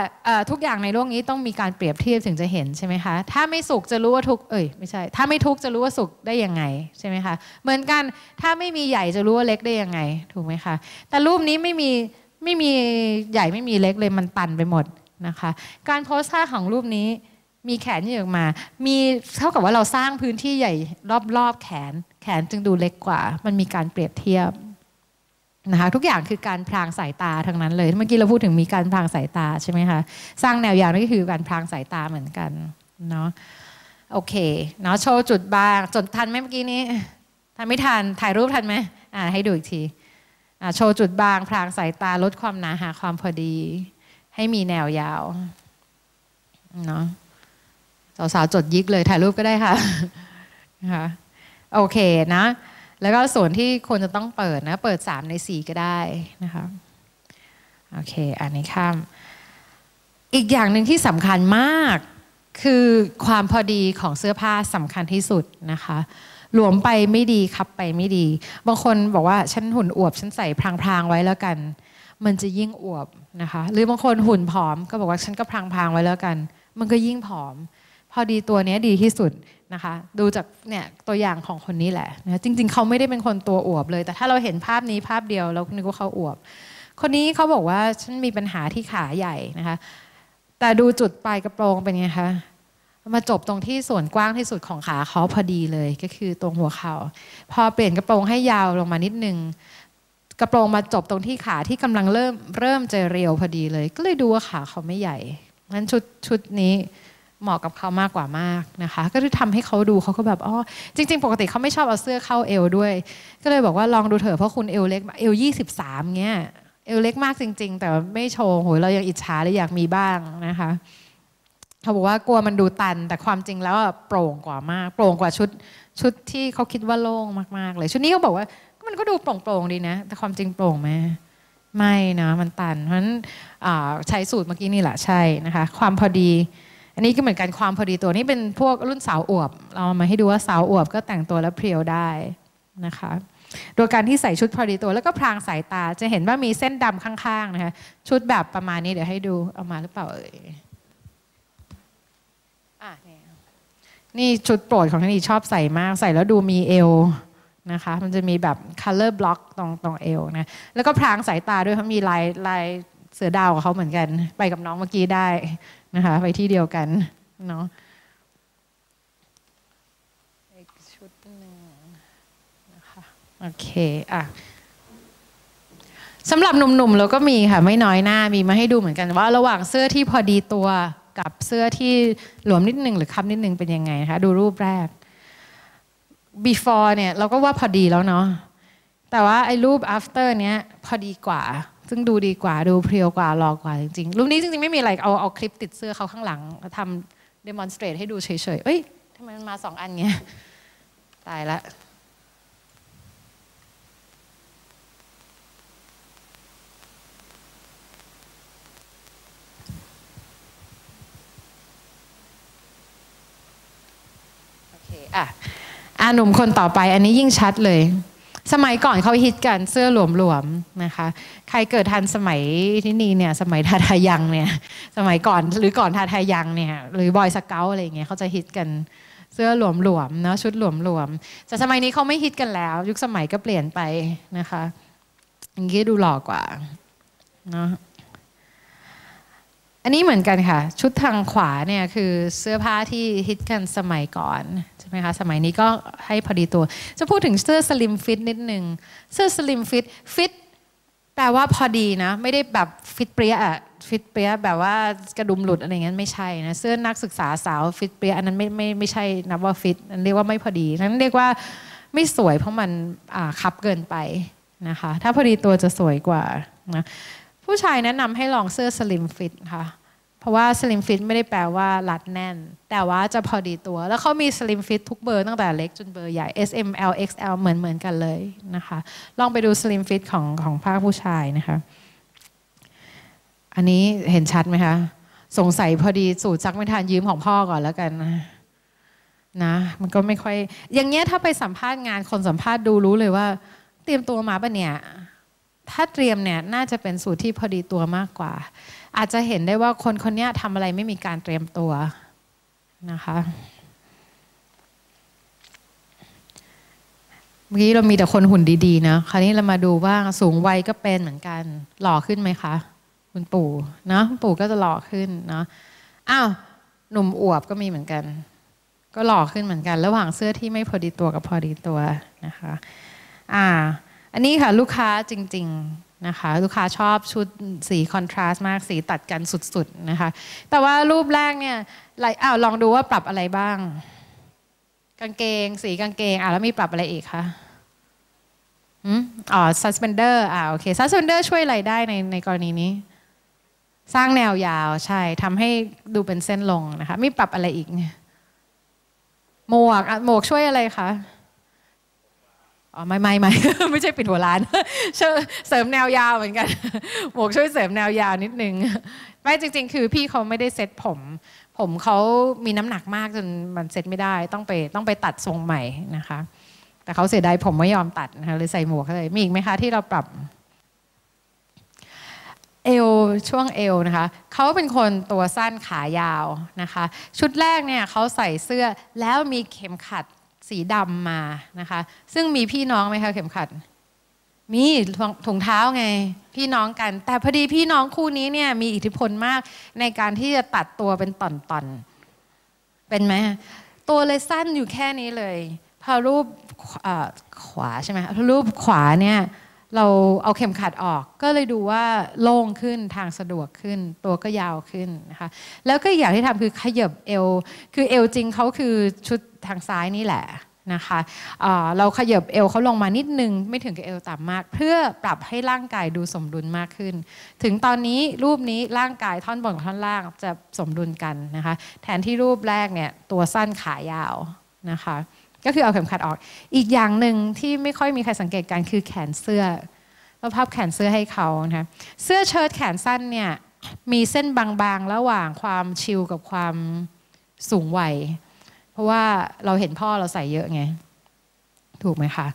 ทุกอย่างในโลกนี้ต้องมีการเปรียบเทียบถึงจะเห็นใช่ไหมคะถ้าไม่สุขจะรู้ว่าทุกเอ้ยไม่ใช่ถ้าไม่ทุกจะรู้ว่าสุขได้ยังไงใช่ไหมคะเหมือนกันถ้าไม่มีใหญ่จะรู้ว่าเล็กได้ยังไงถูกไหมคะแต่รูปนี้ไม่มีไม่มีใหญ่ไม่มีเล็กเลยมันตันไปหมดนะคะการโพสท่าของรูปนี้มีแขนยื่นออกมามีเท่ากับว่าเราสร้างพื้นที่ใหญ่รอบๆแขนแขนจึงดูเล็กกว่ามันมีการเปรียบเทียบนะคะทุกอย่างคือการพรางสายตาทั้งนั้นเลยเมื่อกี้เราพูดถึงมีการพรางสายตาใช่ไหมคะสร้างแนวยาวนี่คือการพรางสายตาเหมือนกันเนาะโอเคเนาะโชว์จุดบ้างจดทันไหมเมื่อกี้นี้ทันไม่ทันถ่ายรูปทันไหมอ่าให้ดูอีกทีอ่าโชว์จุดบางพรางสายตาลดความหนาหาความพอดีให้มีแนวยาวเนาะสาวๆจดยิกเลยถ่ายรูปก็ได้ค่ะนะคะโอเคนะแล้วก็ส่วนที่ควรจะต้องเปิดนะเปิดสามในสี่ก็ได้นะคะโอเคอันนี้ข้ามอีกอย่างหนึ่งที่สำคัญมากคือความพอดีของเสื้อผ้าสำคัญที่สุดนะคะหลวมไปไม่ดีคับไปไม่ดีบางคนบอกว่าฉันหุ่นอวบฉันใส่พรางๆไว้แล้วกันมันจะยิ่งอวบนะคะหรือบางคนหุ่นผอมก็บอกว่าฉันก็พรางๆไว้แล้วกันมันก็ยิ่งผอมพอดีตัวนี้ดีที่สุดนะคะดูจากเนี่ยตัวอย่างของคนนี้แหละนะจริงๆเขาไม่ได้เป็นคนตัวอวบเลยแต่ถ้าเราเห็นภาพนี้ภาพเดียวเรานึกว่าเขาอวบคนนี้เขาบอกว่าฉันมีปัญหาที่ขาใหญ่นะคะแต่ดูจุดปลายกระโปรงเป็นไงคะมาจบตรงที่ส่วนกว้างที่สุดของขาเขาพอดีเลยก็คือตรงหัวเข่าพอเปลี่ยนกระโปรงให้ยาวลงมานิดนึงกระโปรงมาจบตรงที่ขาที่กำลังเริ่มเริ่มจะเรียวพอดีเลยก็เลยดูว่าขาเขาไม่ใหญ่งั้นชุดชุดนี้เหมาะกับเขามากกว่ามากนะคะก็คือทำให้เขาดูเขาก็แบบอ๋อจริงๆปกติเขาไม่ชอบเอาเสื้อเข้าเอวด้วยก็เลยบอกว่าลองดูเถอะเพราะคุณเอวเล็กเอวยี่สิบสามเงี้ยเอวเล็กมากจริงๆแต่ไม่โชว์โหเรายังอิจฉาเลยอยากมีบ้างนะคะเขาบอกว่ากลัวมันดูตันแต่ความจริงแล้วโปร่งกว่ามากโปร่งกว่าชุดชุดที่เขาคิดว่าโล่งมากๆเลยชุดนี้เขาบอกว่ามันก็ดูโปร่งๆดีนะแต่ความจริงโปร่งไหมไม่นะมันตันเพราะฉะนั้นใช้สูตรเมื่อกี้นี่แหละใช่นะคะความพอดีอันนี้ก็เหมือนกันความพอดีตัวนี้เป็นพวกรุ่นสาวอวบเรามาให้ดูว่าสาวอวบก็แต่งตัวแล้วเพรียวได้นะคะโดยการที่ใส่ชุดพอดีตัวแล้วก็พรางสายตาจะเห็นว่ามีเส้นดำข้างๆนะคะชุดแบบประมาณนี้เดี๋ยวให้ดูเอามาหรือเปล่าเอ่ยอ่ะนี่นี่ชุดโปรดของท่านนี่ชอบใส่มากใส่แล้วดูมีเอวนะคะมันจะมีแบบ color block ตรงตรงเอวนะแล้วก็พรางสายตาด้วยเพราะมีลายลายเสือดาวกับเขาเหมือนกันไปกับน้องเมื่อกี้ได้นะคะไปที่เดียวกันเนาะอีกชุดหนึ่งนะคะโอเคอ่ะสำหรับหนุ่มๆเราก็มีค่ะไม่น้อยหน้ามีมาให้ดูเหมือนกันว่าระหว่างเสื้อที่พอดีตัวกับเสื้อที่หลวมนิดนึงหรือคับนิดนึงเป็นยังไงนะคะดูรูปแรก before เนี่ยเราก็ว่าพอดีแล้วเนาะแต่ว่าไอ้รูป after เนี้ยพอดีกว่าซึ่งดูดีกว่าดูเพรียวกว่าหล่อกว่าจริงๆรูปนี้จริงๆไม่มีอะไรเอาเอาคลิปติดเสื้อเขาข้างหลังทำ demonstrate ให้ดูเฉยๆเอ้ยทำไมมันมาสองอันเงี้ยตายละโอเคอ่ะอ่ะหนุ่มคนต่อไปอันนี้ยิ่งชัดเลยสมัยก่อนเขาฮิตกันเสื้อหลวมๆนะคะใครเกิดทันสมัยที่นี่เนี่ยสมัยทาทายังเนี่ยสมัยก่อนหรือก่อนทาทายังเนี่ยหรือบอยสเกลอะไรอย่างเงี้ยเขาจะฮิตกันเสื้อหลวมๆเนาะชุดหลวมๆแต่สมัยนี้เขาไม่ฮิตกันแล้วยุคสมัยก็เปลี่ยนไปนะคะอย่างนี้ดูหล่อกว่าเนาะอันนี้เหมือนกันค่ะชุดทางขวาเนี่ยคือเสื้อผ้าที่ฮิตกันสมัยก่อนใช่ไหมคะสมัยนี้ก็ให้พอดีตัวจะพูดถึงเสื้อสลิมฟิตนิดนึงเสื้อสลิมฟิตฟิตแปลว่าพอดีนะไม่ได้แบบฟิตเปรี้ยอะฟิตเปรี้ยแบบว่ากระดุมหลุดอะไรอย่างนั้นไม่ใช่นะเสื้อนักศึกษาสาวฟิตเปรี้ยอันนั้นไม่ไม่ไม่ใช่นับว่าฟิตอันเรียกว่าไม่พอดีนั้นเรียกว่าไม่สวยเพราะมันคับเกินไปนะคะถ้าพอดีตัวจะสวยกว่านะผู้ชายแนะนำให้ลองเสื้อสลิมฟิตค่ะเพราะว่าสลิมฟิตไม่ได้แปลว่ารัดแน่นแต่ว่าจะพอดีตัวแล้วเขามีสลิมฟิตทุกเบอร์ตั้งแต่เล็กจนเบอร์ใหญ่ เอส เอ็ม แอล เอ็กซ์ แอล เหมือนเหมือนกันเลยนะคะลองไปดูสลิมฟิตของของภาคผู้ชายนะคะอันนี้เห็นชัดไหมคะสงสัยพอดีสูตรซักไม่ทันยืมของพ่อก่อนแล้วกันนะมันก็ไม่ค่อยอย่างเงี้ยถ้าไปสัมภาษณ์งานคนสัมภาษณ์ดูรู้เลยว่าเตรียมตัวมาปะเนี่ยถ้าเตรียมเนี่ยน่าจะเป็นสูตรที่พอดีตัวมากกว่า อาจจะเห็นได้ว่าคนคนนี้ทำอะไรไม่มีการเตรียมตัวนะคะเมื่อกี้เรามีแต่คนหุ่นดีๆนะคราวนี้เรามาดูว่าสูงวัยก็เป็นเหมือนกันหล่อขึ้นไหมคะคุณปู่นะปู่ก็จะหล่อขึ้นเนาะอ้าวหนุ่มอวบก็มีเหมือนกันก็หล่อขึ้นเหมือนกันระหว่างเสื้อที่ไม่พอดีตัวกับพอดีตัวนะคะอ่าอันนี้ค่ะลูกค้าจริงๆนะคะลูกค้าชอบชุดสีคอนทราสต์มากสีตัดกันสุดๆนะคะแต่ว่ารูปแรกเนี่ยอ้าวลองดูว่าปรับอะไรบ้างกางเกงสีกางเกงอ่ะแล้วมีปรับอะไรอีกคะอ๋อ ซัสเพนเดอร์ อ่าโอเค ซัสเพนเดอร์ ช่วยอะไรได้ในในกรณีนี้สร้างแนวยาวใช่ทำให้ดูเป็นเส้นลงนะคะมีปรับอะไรอีกเนี่ยหมวกหมวกช่วยอะไรคะอ๋อไม่ไม่ไม่ไม่ใช่ปิดหัวร้านเสริมแนวยาวเหมือนกันหมวกช่วยเสริมแนวยาวนิดนึงไม่จริงๆคือพี่เขาไม่ได้เซ็ตผมผมเขามีน้ำหนักมากจนมันเซ็ตไม่ได้ต้องไปต้องไปตัดทรงใหม่นะคะแต่เขาเสียดายผมไม่ยอมตัดนะคะเลยใส่หมวกเลยมีอีกไหมคะที่เราปรับเอวช่วงเอวนะคะเขาเป็นคนตัวสั้นขายาวนะคะชุดแรกเนี่ยเขาใส่เสื้อแล้วมีเข็มขัดสีดำมานะคะซึ่งมีพี่น้องไหมคะเข็มขัดมีถุงเท้าไงพี่น้องกันแต่พอดีพี่น้องคู่นี้เนี่ยมีอิทธิพลมากในการที่จะตัดตัวเป็นต่อนๆเป็นไหมตัวเลยสั้นอยู่แค่นี้เลยพอรูปขวาใช่ไหมรูปขวาเนี่ยเราเอาเข็มขัดออกก็เลยดูว่าโล่งขึ้นทางสะดวกขึ้นตัวก็ยาวขึ้นนะคะแล้วก็อย่างที่ทำคือขยับเอวคือเอวจริงเขาคือชุดทางซ้ายนี่แหละนะคะเราขยับเอวเขาลงมานิดนึงไม่ถึงกับเอวต่ำมากเพื่อปรับให้ร่างกายดูสมดุลมากขึ้นถึงตอนนี้รูปนี้ร่างกายท่อนบนกับท่อนล่างจะสมดุลกันนะคะแทนที่รูปแรกเนี่ยตัวสั้นขายาวนะคะก็คือเอาเข็มขัดออกอีกอย่างหนึ่งที่ไม่ค่อยมีใครสังเกตกันคือแขนเสื้อเราพับแขนเสื้อให้เขานะคะเสื้อเชิ้ตแขนสั้นเนี่ยมีเส้นบางๆระหว่างความชิลกับความสูงวัยเพราะว่าเราเห็นพ่อเราใส่เยอะไงถูกไหมคะ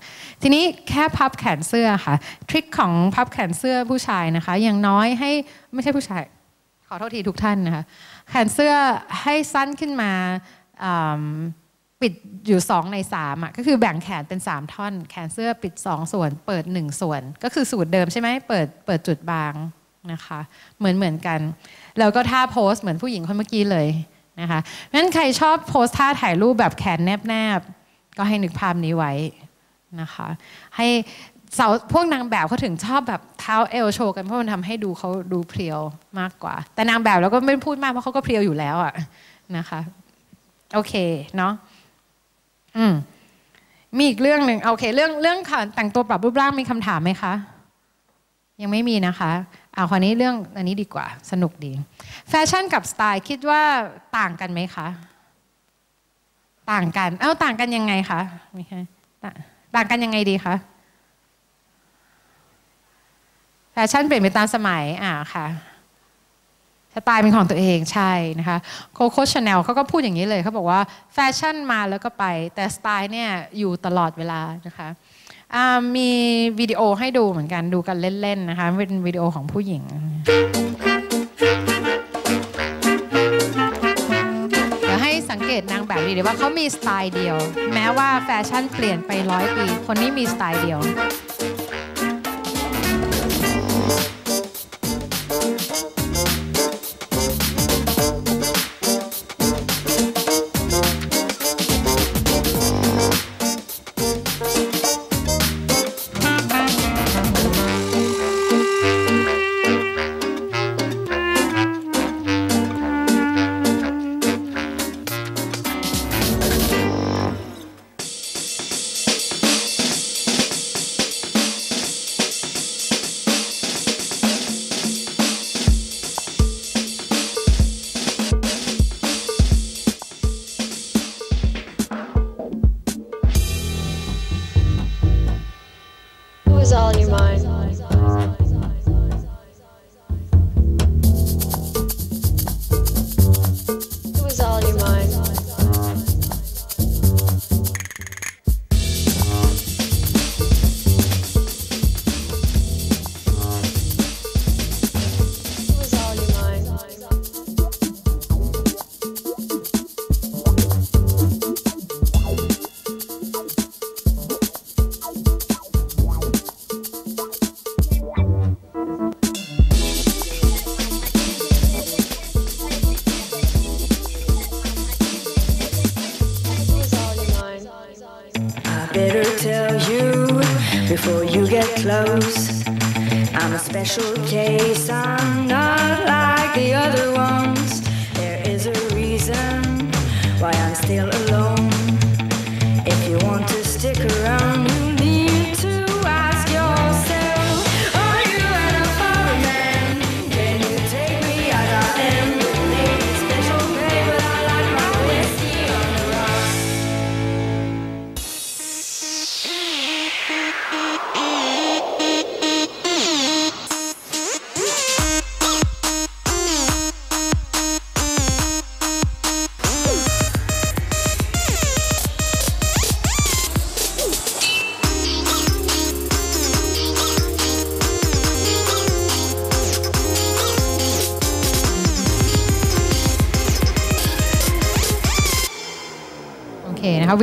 ทีนี้แค่พับแขนเสื้อค่ะทริคของพับแขนเสื้อผู้ชายนะคะอย่างน้อยให้ไม่ใช่ผู้ชายขอโทษทีทุกท่านนะคะแขนเสื้อให้สั้นขึ้นมาปิดอยู่สองในสามอ่ะก็คือแบ่งแขนเป็นสามท่อนแขนเสื้อปิดสองส่วนเปิดหนึ่งส่วนก็คือสูตรเดิมใช่ไหมเปิดเปิดจุดบางนะคะเหมือนเหมือนกันแล้วก็ท่าโพสเหมือนผู้หญิงคนเมื่อกี้เลยนะคะงั้นใครชอบโพสท่าถ่ายรูปแบบแขนแนบแนบก็ให้นึกภาพนี้ไว้นะคะให้สาวพวกนางแบบเขาถึงชอบแบบเท้าเอวโชว์กันเพราะมันทำให้ดูเขาดูเพรียวมากกว่าแต่นางแบบเราก็ไม่พูดมากเพราะเขาก็เพรียวอยู่แล้วอ่ะนะคะโอเคเนาะอืมมีอีกเรื่องหนึ่งโอเคเรื่องเรื่องค่ะแต่งตัวปรับรูปร่างมีคำถามไหมคะยังไม่มีนะคะเอาคราวนี้เรื่องอันนี้ดีกว่าสนุกดีแฟชั่นกับสไตล์คิดว่าต่างกันไหมคะต่างกันเอ้าต่างกันยังไงคะไม่ใช่ต่างกันยังไงดีคะแฟชั่นเปลี่ยนไปตามสมัยอ่าค่ะสไตล์เป็นของตัวเองใช่นะคะโคโค่ชาแนลเขาก็พูดอย่างนี้เลยเขาบอกว่าแฟชั่นมาแล้วก็ไปแต่สไตล์เนี่ยอยู่ตลอดเวลานะคะมีวิดีโอให้ดูเหมือนกันดูกันเล่นๆนะคะเป็นวิดีโอของผู้หญิงเดี๋ยวให้สังเกตนางแบบดีๆว่าเขามีสไตล์เดียวแม้ว่าแฟชั่นเปลี่ยนไปร้อยปีคนนี้มีสไตล์เดียว before you get close. I'm a special case, I'm not like the other ones. There is a reason why I'm still alone. If you want to stick around, you need to ask yourself, are you an foreign man? Can you take me as I am? Special way, but I like my whiskey on the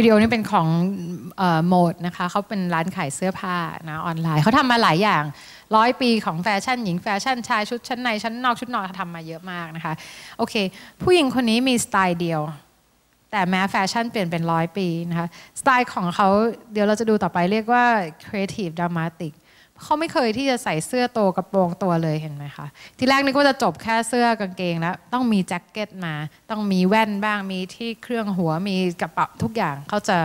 วิดีโอนี้เป็นของโมดนะคะเขาเป็นร้านขายเสื้อผ้านะออนไลน์เขาทำมาหลายอย่างร้อยปีของแฟชั่นหญิงแฟชั่นชายชุดชั้นในชั้นนอกชุดนอนทำมาเยอะมากนะคะโอเคผู้หญิงคนนี้มีสไตล์เดียวแต่แม้แฟชั่นเปลี่ยนเป็นร้อยปีนะคะสไตล์ของเขาเดี๋ยวเราจะดูต่อไปเรียกว่า creative dramatic เขาไม่เคยที่จะใส่เสื้อโตกระโปรงตัวเลยเห็นไหมคะทีแรกนึกว่าจะจบแค่เสื้อกางเกงแล้วต้องมีแจ็คเก็ตมาต้องมีแว่นบ้างมีที่เครื่องหัวมีกระเป๋าทุกอย่างเขาจะ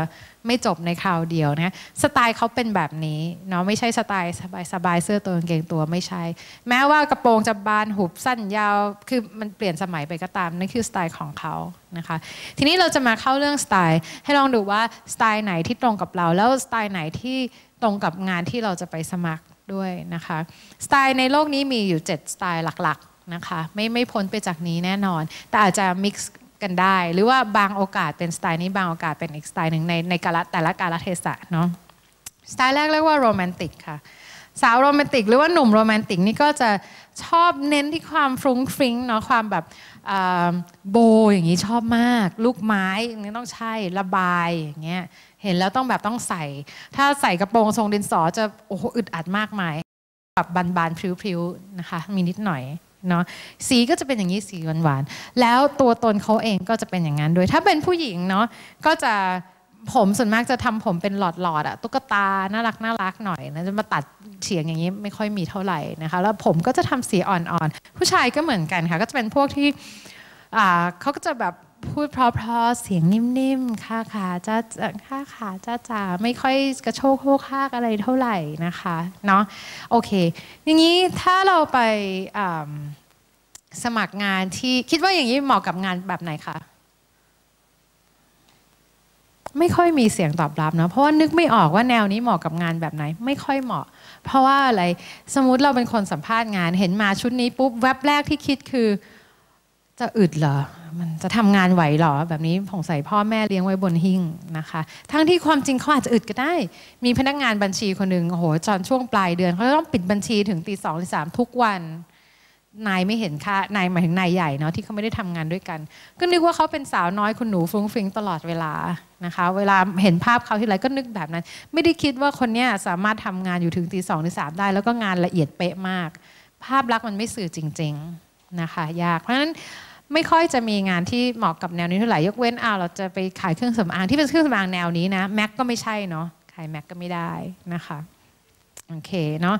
ไม่จบในคราวเดียวนะสไตล์เขาเป็นแบบนี้เนาะไม่ใช่สไตล์สบายๆเสื้อตัวกางเกงตัวไม่ใช่แม้ว่ากระโปรงจะบานหุบสั้นยาวคือมันเปลี่ยนสมัยไปก็ตามนั่นคือสไตล์ของเขานะคะทีนี้เราจะมาเข้าเรื่องสไตล์ให้ลองดูว่าสไตล์ไหนที่ตรงกับเราแล้วสไตล์ไหนที่ตรงกับงานที่เราจะไปสมัครด้วยนะคะสไตล์ในโลกนี้มีอยู่เจ็ดสไตล์หลักๆนะคะไม่ไม่พ้นไปจากนี้แน่นอนแต่อาจจะมิกซ์กันได้หรือว่าบางโอกาสเป็นสไตล์นี้บางโอกาสเป็นอีกสไตล์หนึ่งในในกาลแต่ละกาลเทศะเนาะสไตล์แรกเรียกว่าโรแมนติกค่ะสาวโรแมนติกหรือว่าหนุ่มโรแมนติกนี่ก็จะชอบเน้นที่ความฟรุ้งฟริ้งเนาะความแบบโบอย่างนี้ชอบมากลูกไม้นี่ต้องใช่ระบายอย่างเงี้ยเห็นแล้วต้องแบบต้องใส่ถ้าใส่กระโปรงทรงดินสอจะโอ้โหอึดอัดมากมายแบบบานๆพริ้วๆนะคะมีนิดหน่อยเนาะสีก็จะเป็นอย่างนี้สีหวานๆแล้วตัวตนเขาเองก็จะเป็นอย่างนั้นด้วยถ้าเป็นผู้หญิงเนาะก็จะผมส่วนมากจะทำผมเป็นหลอดๆอะตุ๊กตาน่ารักน่ารักหน่อยนะจะมาตัดเฉียงอย่างนี้ไม่ค่อยมีเท่าไหร่นะคะแล้วผมก็จะทำสีอ่อนๆผู้ชายก็เหมือนกันค่ะก็จะเป็นพวกที่เขาก็จะแบบพูดเพราะๆเสียงนิ่มๆค่าขาจ้าค่าขาจ้าจ๋าไม่ค่อยกระโชกโคกคากอะไรเท่าไหร่นะคะเนาะโอเคอย่างนี้ถ้าเราไปสมัครงานที่คิดว่าอย่างนี้เหมาะกับงานแบบไหนคะไม่ค่อยมีเสียงตอบรับนะเพราะว่านึกไม่ออกว่าแนวนี้เหมาะกับงานแบบไหนไม่ค่อยเหมาะเพราะว่าอะไรสมมุติเราเป็นคนสัมภาษณ์งานเห็นมาชุดนี้ปุ๊บแวบแรกที่คิดคือจะอึดเหรอมันจะทำงานไหวเหรอแบบนี้ผงใส่พ่อแม่เลี้ยงไว้บนหิ้งนะคะทั้งที่ความจริงเขาอาจจะอึดก็ได้มีพนักงานบัญชีคนหนึ่งโอ้โหจนช่วงปลายเดือนเขาต้องปิดบัญชีถึงตีสองตีสามทุกวันนายไม่เห็นค่ะนายหมายถึงนายใหญ่เนาะที่เขาไม่ได้ทำงานด้วยกันก็นึกว่าเขาเป็นสาวน้อยคุณหนูฟุ้งฟิ้งตลอดเวลานะคะเวลาเห็นภาพเขาที่ไรก็นึกแบบนั้นไม่ได้คิดว่าคนเนี้ยสามารถทำงานอยู่ถึงตีสองตีสามได้แล้วก็งานละเอียดเป๊ะมากภาพลักษณ์มันไม่สื่อจริงๆนะคะยากเพราะฉะนั้นไม่ค่อยจะมีงานที่เหมาะกับแนวนี้เท่าไหร่ยกเว้นเอาเราจะไปขายเครื่องสำอางที่เป็นเครื่องสำอางแนวนี้นะแม็กก็ไม่ใช่เนาะขายแม็กก็ไม่ได้นะคะโอเคเนาะ